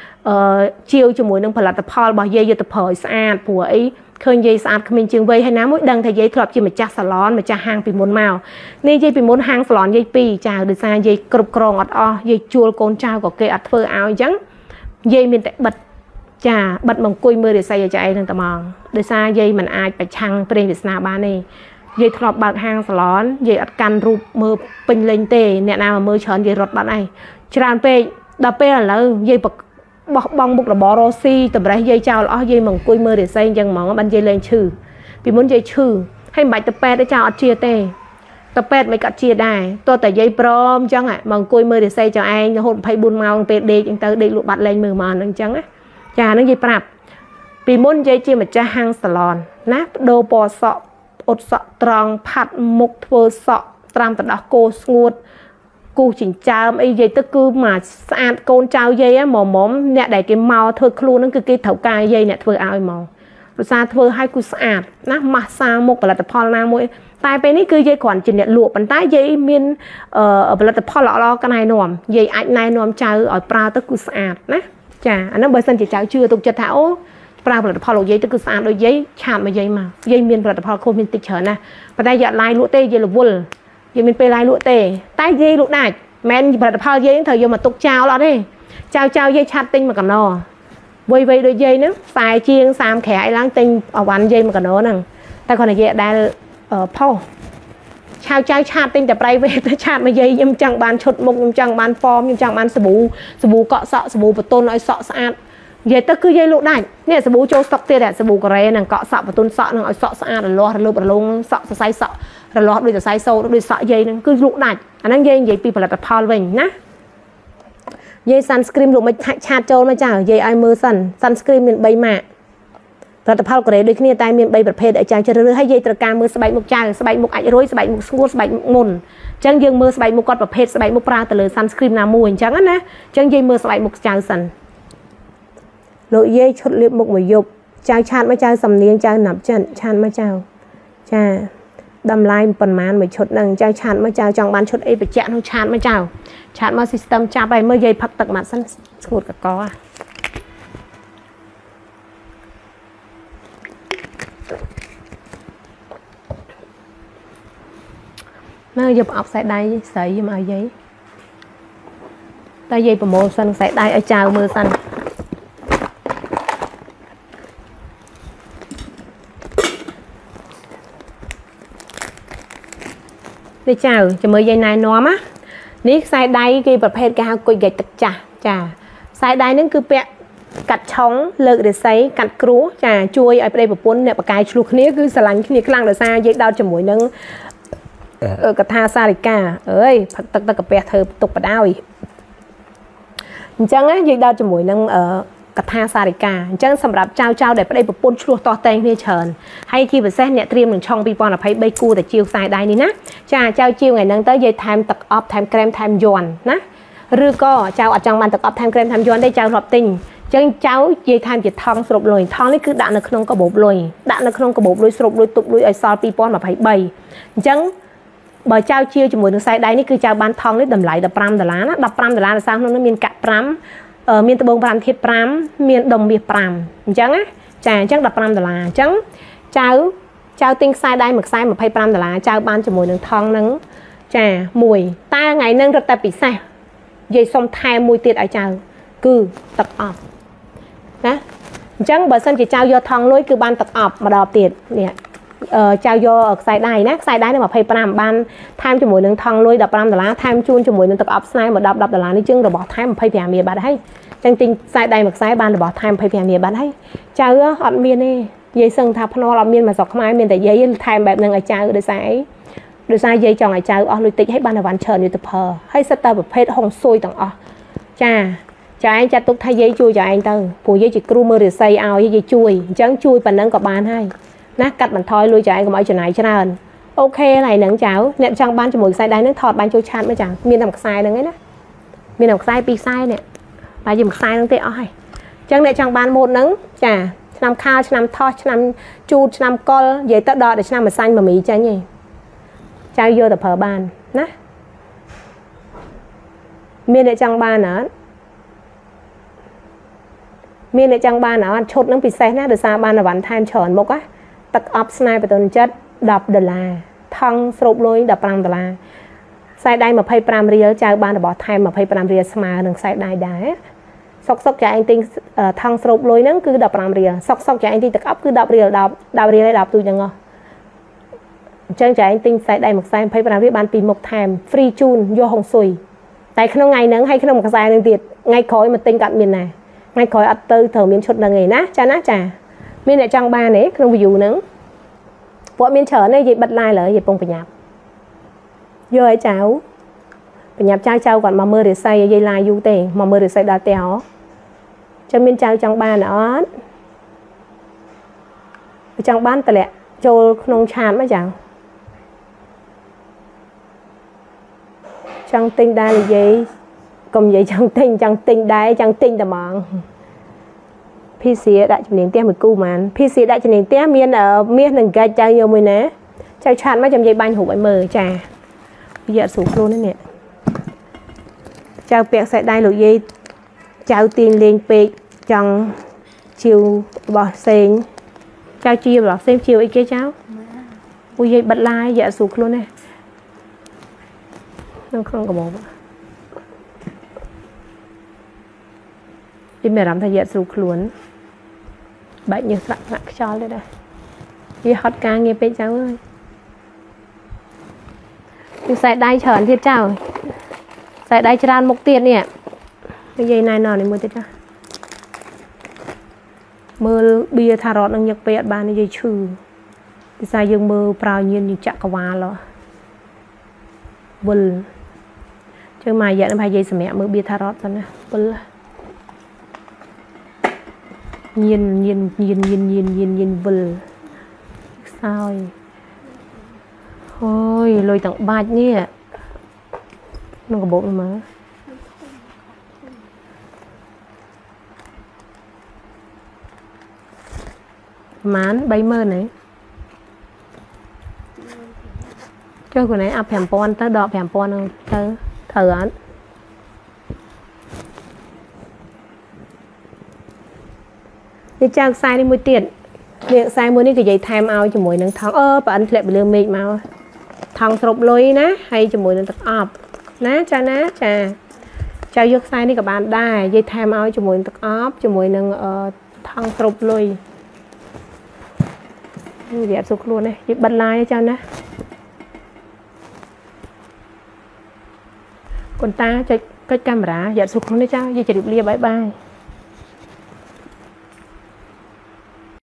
chiêu cho mùi nương phải là tập hall bảo giấy giờ tập hởi sạn của ấy khơi giấy sạn của mình trường vây hay ná mỗi đằng thầy giấy thọp chỉ mà chả salon mà chả hàng bị muốn màu nên giấy bị muốn hàng salon giấy pì chả được ra giấy cột còng ọt o giấy chua con trao có kê ọt phơ áo trắng giấy mình tại bật chả bật bằng cùi mưa để xài giờ chạy nương tầm mòn để xa giấy mình ai phải chăng bên Việt Nam ba này dây thọp bạc hàng salon dây ắt can rụp mơ pin lên tề nè nào mà mơ chọn dây rọt bạn này tràn pe đập pe là dây bạc bong bục là bó rosi tập ra dây chào là dây mỏng cùi mơ để xây chân mỏng bắn dây lên trừ vì muốn dây trừ hay bài tập pe để chào chia tề tập pe mới cắt chia đài tôi tại dây prom chẳng ạ mỏng cùi mơ để xây cho anh hôn phải buồn mau pe để chúng ta để lụa bạc lên mờ mờ nâng trắng á chà nó dây prap vì muốn dây chia mà cha hàng salon nát đồ bò sọ ột sọ tròn phạt mục thơ sọ tram tật đó cô ngột cô chỉnh trao ấy dây tức cứ mà sạn con trao dây á màu móm nè để cái màu thơ kêu nó cứ cái thấu cài dây nè thơ áo màu rồi xa thơ hai cô sạn nát mà xa mục là tập phật nam mũi tai bên ấy cứ dây còn chỉnh nẹt lụa bàn tay dây miên ở là tập phật lọ lọ cái này nòm dây ảnh này nòm trao ở pra tức cứ sạn nè chả nó bởi sân chỉ trao chưa tục chật thảo bà là phò lộc giấy tức cứ sàn đôi giấy chạm mà giấy mà giấy miên là phò khô miên tịch chở nè và đây giờ lái lụa tê giấy là vul giấy miên pe lái lụa tê tay giấy lụa đài men là phò giấy thời giờ mà tục chào đó đi chào chào giấy chặt tinh mà cầm nò vây vây đôi giấy nữa xài chiêng xàm khẻ láng tinh ở quán giấy mà cầm nó nè ta còn là giấy đài ở phò chào chào chặt tinh tập bay về ta chặt mà giấy nhưng chẳng bàn chốt mông nhưng chẳng bàn form nhưng chẳng bàn sbu cọ sọ sbu bột tôn nói sọ sạn vậy ta cứ dây lụa đảnh nè sờ bố cho sọc tia đẻ sờ bố cái này cọ sọ và tôn sọ nó sọ sạ là lo là luôn sọ sai sọ là lo đôi sai sâu đôi sọ dây nó cứ lụa đảnh anh đang dây dây people là Paul mình nhá dây sunscreen lụa mình chặt trâu mà chả dây ai mơ sần sunscreen miền bay mạ là Paul cái đôi khi tay miền bay bật phê để chàng chơi rơi hay dây từ cam mơ bảy một chàng bảy một ảnh rối bảy một squat bảy một mồn chẳng dây mơ bảy một con bật phê bảy một pra từ lời sunscreen là mùi chẳng á nè chẳng dây mơ bảy một chàng sần lội dây chốt liệp mục mà dục chào chán mà chào sầm niên chào nạp trận chán mà chào chà đầm lai phần màn mà chốt đằng chào chán mà chào trong bán chốt ấy phải chẹn không chán mà chào chán mà system chà bài mới dây phật tật mặt sân ngột cả có à mà dục ọc sải đai sợi mà giấy ta dây promotion sải đai ở chào mưa xanh để chào cho mới dây này nó á nick sai đáy cái vật hết cái hao coi gạch tật chả chả sai đáy nó cứ bẹt cắt chóng lợi để sấy cắt cú chả chui ở đây một cuốn này một cái chụp nĩa cứ xả lánh nĩa căng là xa dây đau chầm mũi nâng ở cả tha xa lịch cả ơi thật tật tật bẹt thở tục vào đau chẳng á dây đau chầm mũi nâng ở cả tha xa lịch cả chẳng sầm rạp trao trao để ở đây một cuốn chua to tên như chờn hay khi vừa xét nhẹ tiêm mình trong pipon là phải bay cua để chiêu sai đáy này nè chào chào chiều ngày nâng tới dây time tập up time cream time giòn nè rư co chào ở trong bàn tập up time cream time giòn đây chào hợp tình chân cháu dây time chỉ thong sụp lồi thong đấy cứ đạn là không có bột lồi đạn là không có bột lồi sụp lồi tụt lồi ở sau pipon mà phải bay chân bởi chào chiêu cho mùi nước sai đáy này cứ chào bàn thong đấy đầm lại đập pram đập ram là sao nó miên cạn pram miên tập bông pram thiệt pram miên đồng biệt pram chân á chà chân đập pram là chân chào chào tinh sai đây mực sai mà pay pram là chào ban cho mùi nương thong nướng chà mùi ta ngày nâng rất ta bị sai dây xong thay mùi tiệt ở chào cứ tập ọp đó chẳng bởi sân chỉ chào do thong lối cứ ban tập ọp mà đọp tiệt nè chào vô xài đài nè xài đài này mà phải làm ban tham cho mỗi lần thằng nuôi đập làm là tham chun cho mỗi lần tập offline mà đập là lấy chương rồi bỏ tham mà phải về miền bạn hay tranh tình xài đài mà xài ban rồi bỏ tham phải về miền bạn hay chào họ miền đi dây sừng thạp nó làm miền mà dọc không ai miền tại dây tham bẹp này chào để xài được sai dây chồng này chào ở lối tịch hết ban là bạn chờ như tập hờ hay setter bẹp hết hồng xôi tặng ở cha cho anh cha túc thay dây chui cho anh từ phụ dây chỉ crumer để xây ao dây chui trắng chui và nâng cọp bàn hay nát cắt bàn thoi lui cho anh có mọi chuyện này cho nên ok này nắng cháu nệm trong ban cho mùi sai đáy nước thọt ban cho chán mới chẳng miền nằm sai nắng ấy đó miền nằm sai pi sai nè bà gì một sai nắng tệ oi chẳng nệm trong ban một nắng chả nằm khao nằm thoi nằm chu nằm col dây tớt đo để nằm mà xanh mà mỹ cho nhỉ cháu vô tập hở bàn nè miền nệm trong ban nữa miền lại chẳng ban nào ăn chốt nóng bị say nè được sao ban là bạn tham chọn một á tật offline và tuần chất đập đờ là thăng sụp lối đập làm đờ là sai đây mà pay pram riêng chào ban là bỏ tham mà pay pram riêng mà đừng sai đây đá sọc sọc cho anh tin thăng sụp lối nắng cứ đập làm riêng sọc sọc cho anh tin tật up cứ đập riêng đây đập tôi chẳng ngờ chân cho anh tin sai đây một sai pay pram riêng ban pin một tham free chun vô hồng sùi tại khi nó ngày nắng hay khi nó một sai nắng tiệt ngay khói mà tinh cận miền này ngay khỏi ắt tư thở miên chốt là nghề ná chả miên lại trong ba này không ví dụ nắng vợ miên chở này gì bật lai là gì bông phải nhạt giờ ấy cháu phải nhạt trai cháu còn mà mơ để say dây lai du tề mà mơ để say đa téo cho miên trai trong ba nữa trong ban tệ lẹ cho nông tràn mà chẳng trong tinh đa là gì cầm vậy chẳng tin tầm mòn PC đã chụp nền tem một cú màn PC đã chụp nền tem miên ở miên đừng gai chơi nhiều mày nè chơi chán mấy trăm dây ban hụt bậy mờ trà bây giờ sụp luôn đấy nè chào bẹt sẽ đai lụi dây chào tiền liền bẹt chẳng chiều bỏ sen chào chiều bỏ sen chiều ấy kia cháu ui dây bật like giờ sụp luôn nè không có bộ mẹ làm thay dệt ruột luôn bệnh như sạc nặng cho đây đây đi hot ca nghe bé cháu ơi mình sẽ đai chởn thiệt chào sẽ đai cho ăn mục tiền nè cái dây này nọ này mua thiệt ra mơ bia thà rót đang nhặt bé ba này dây trừ thì sao dương mơ bao nhiên như chặt quả lo bùn chứ mà dệt làm hai dây sầm mẹ mơ bia thà rót rồi nè bùn nhìn vờ sao ôi lôi tặng bạch nè nó có bộ mà mán bay mơ này chơi của này áp hẻm pon tới đọ hẻm pon tới thở án nên trang sai đi môi tiền miệng sai môi đi cái dây time out cho mỗi nắng thắng bà anh lại bị lừa mình mà thằng sụp lối ná hay cho mỗi nắng tập ọp ná cha chào dược sai đi các bạn đài dây time out cho mỗi nắng tập ọp cho mỗi nắng thằng sụp lối dẹp sụp luôn này dịp bật like cho ná còn ta cho cái camera dẹp sụp luôn đấy cha dây chỉ được lia bye bye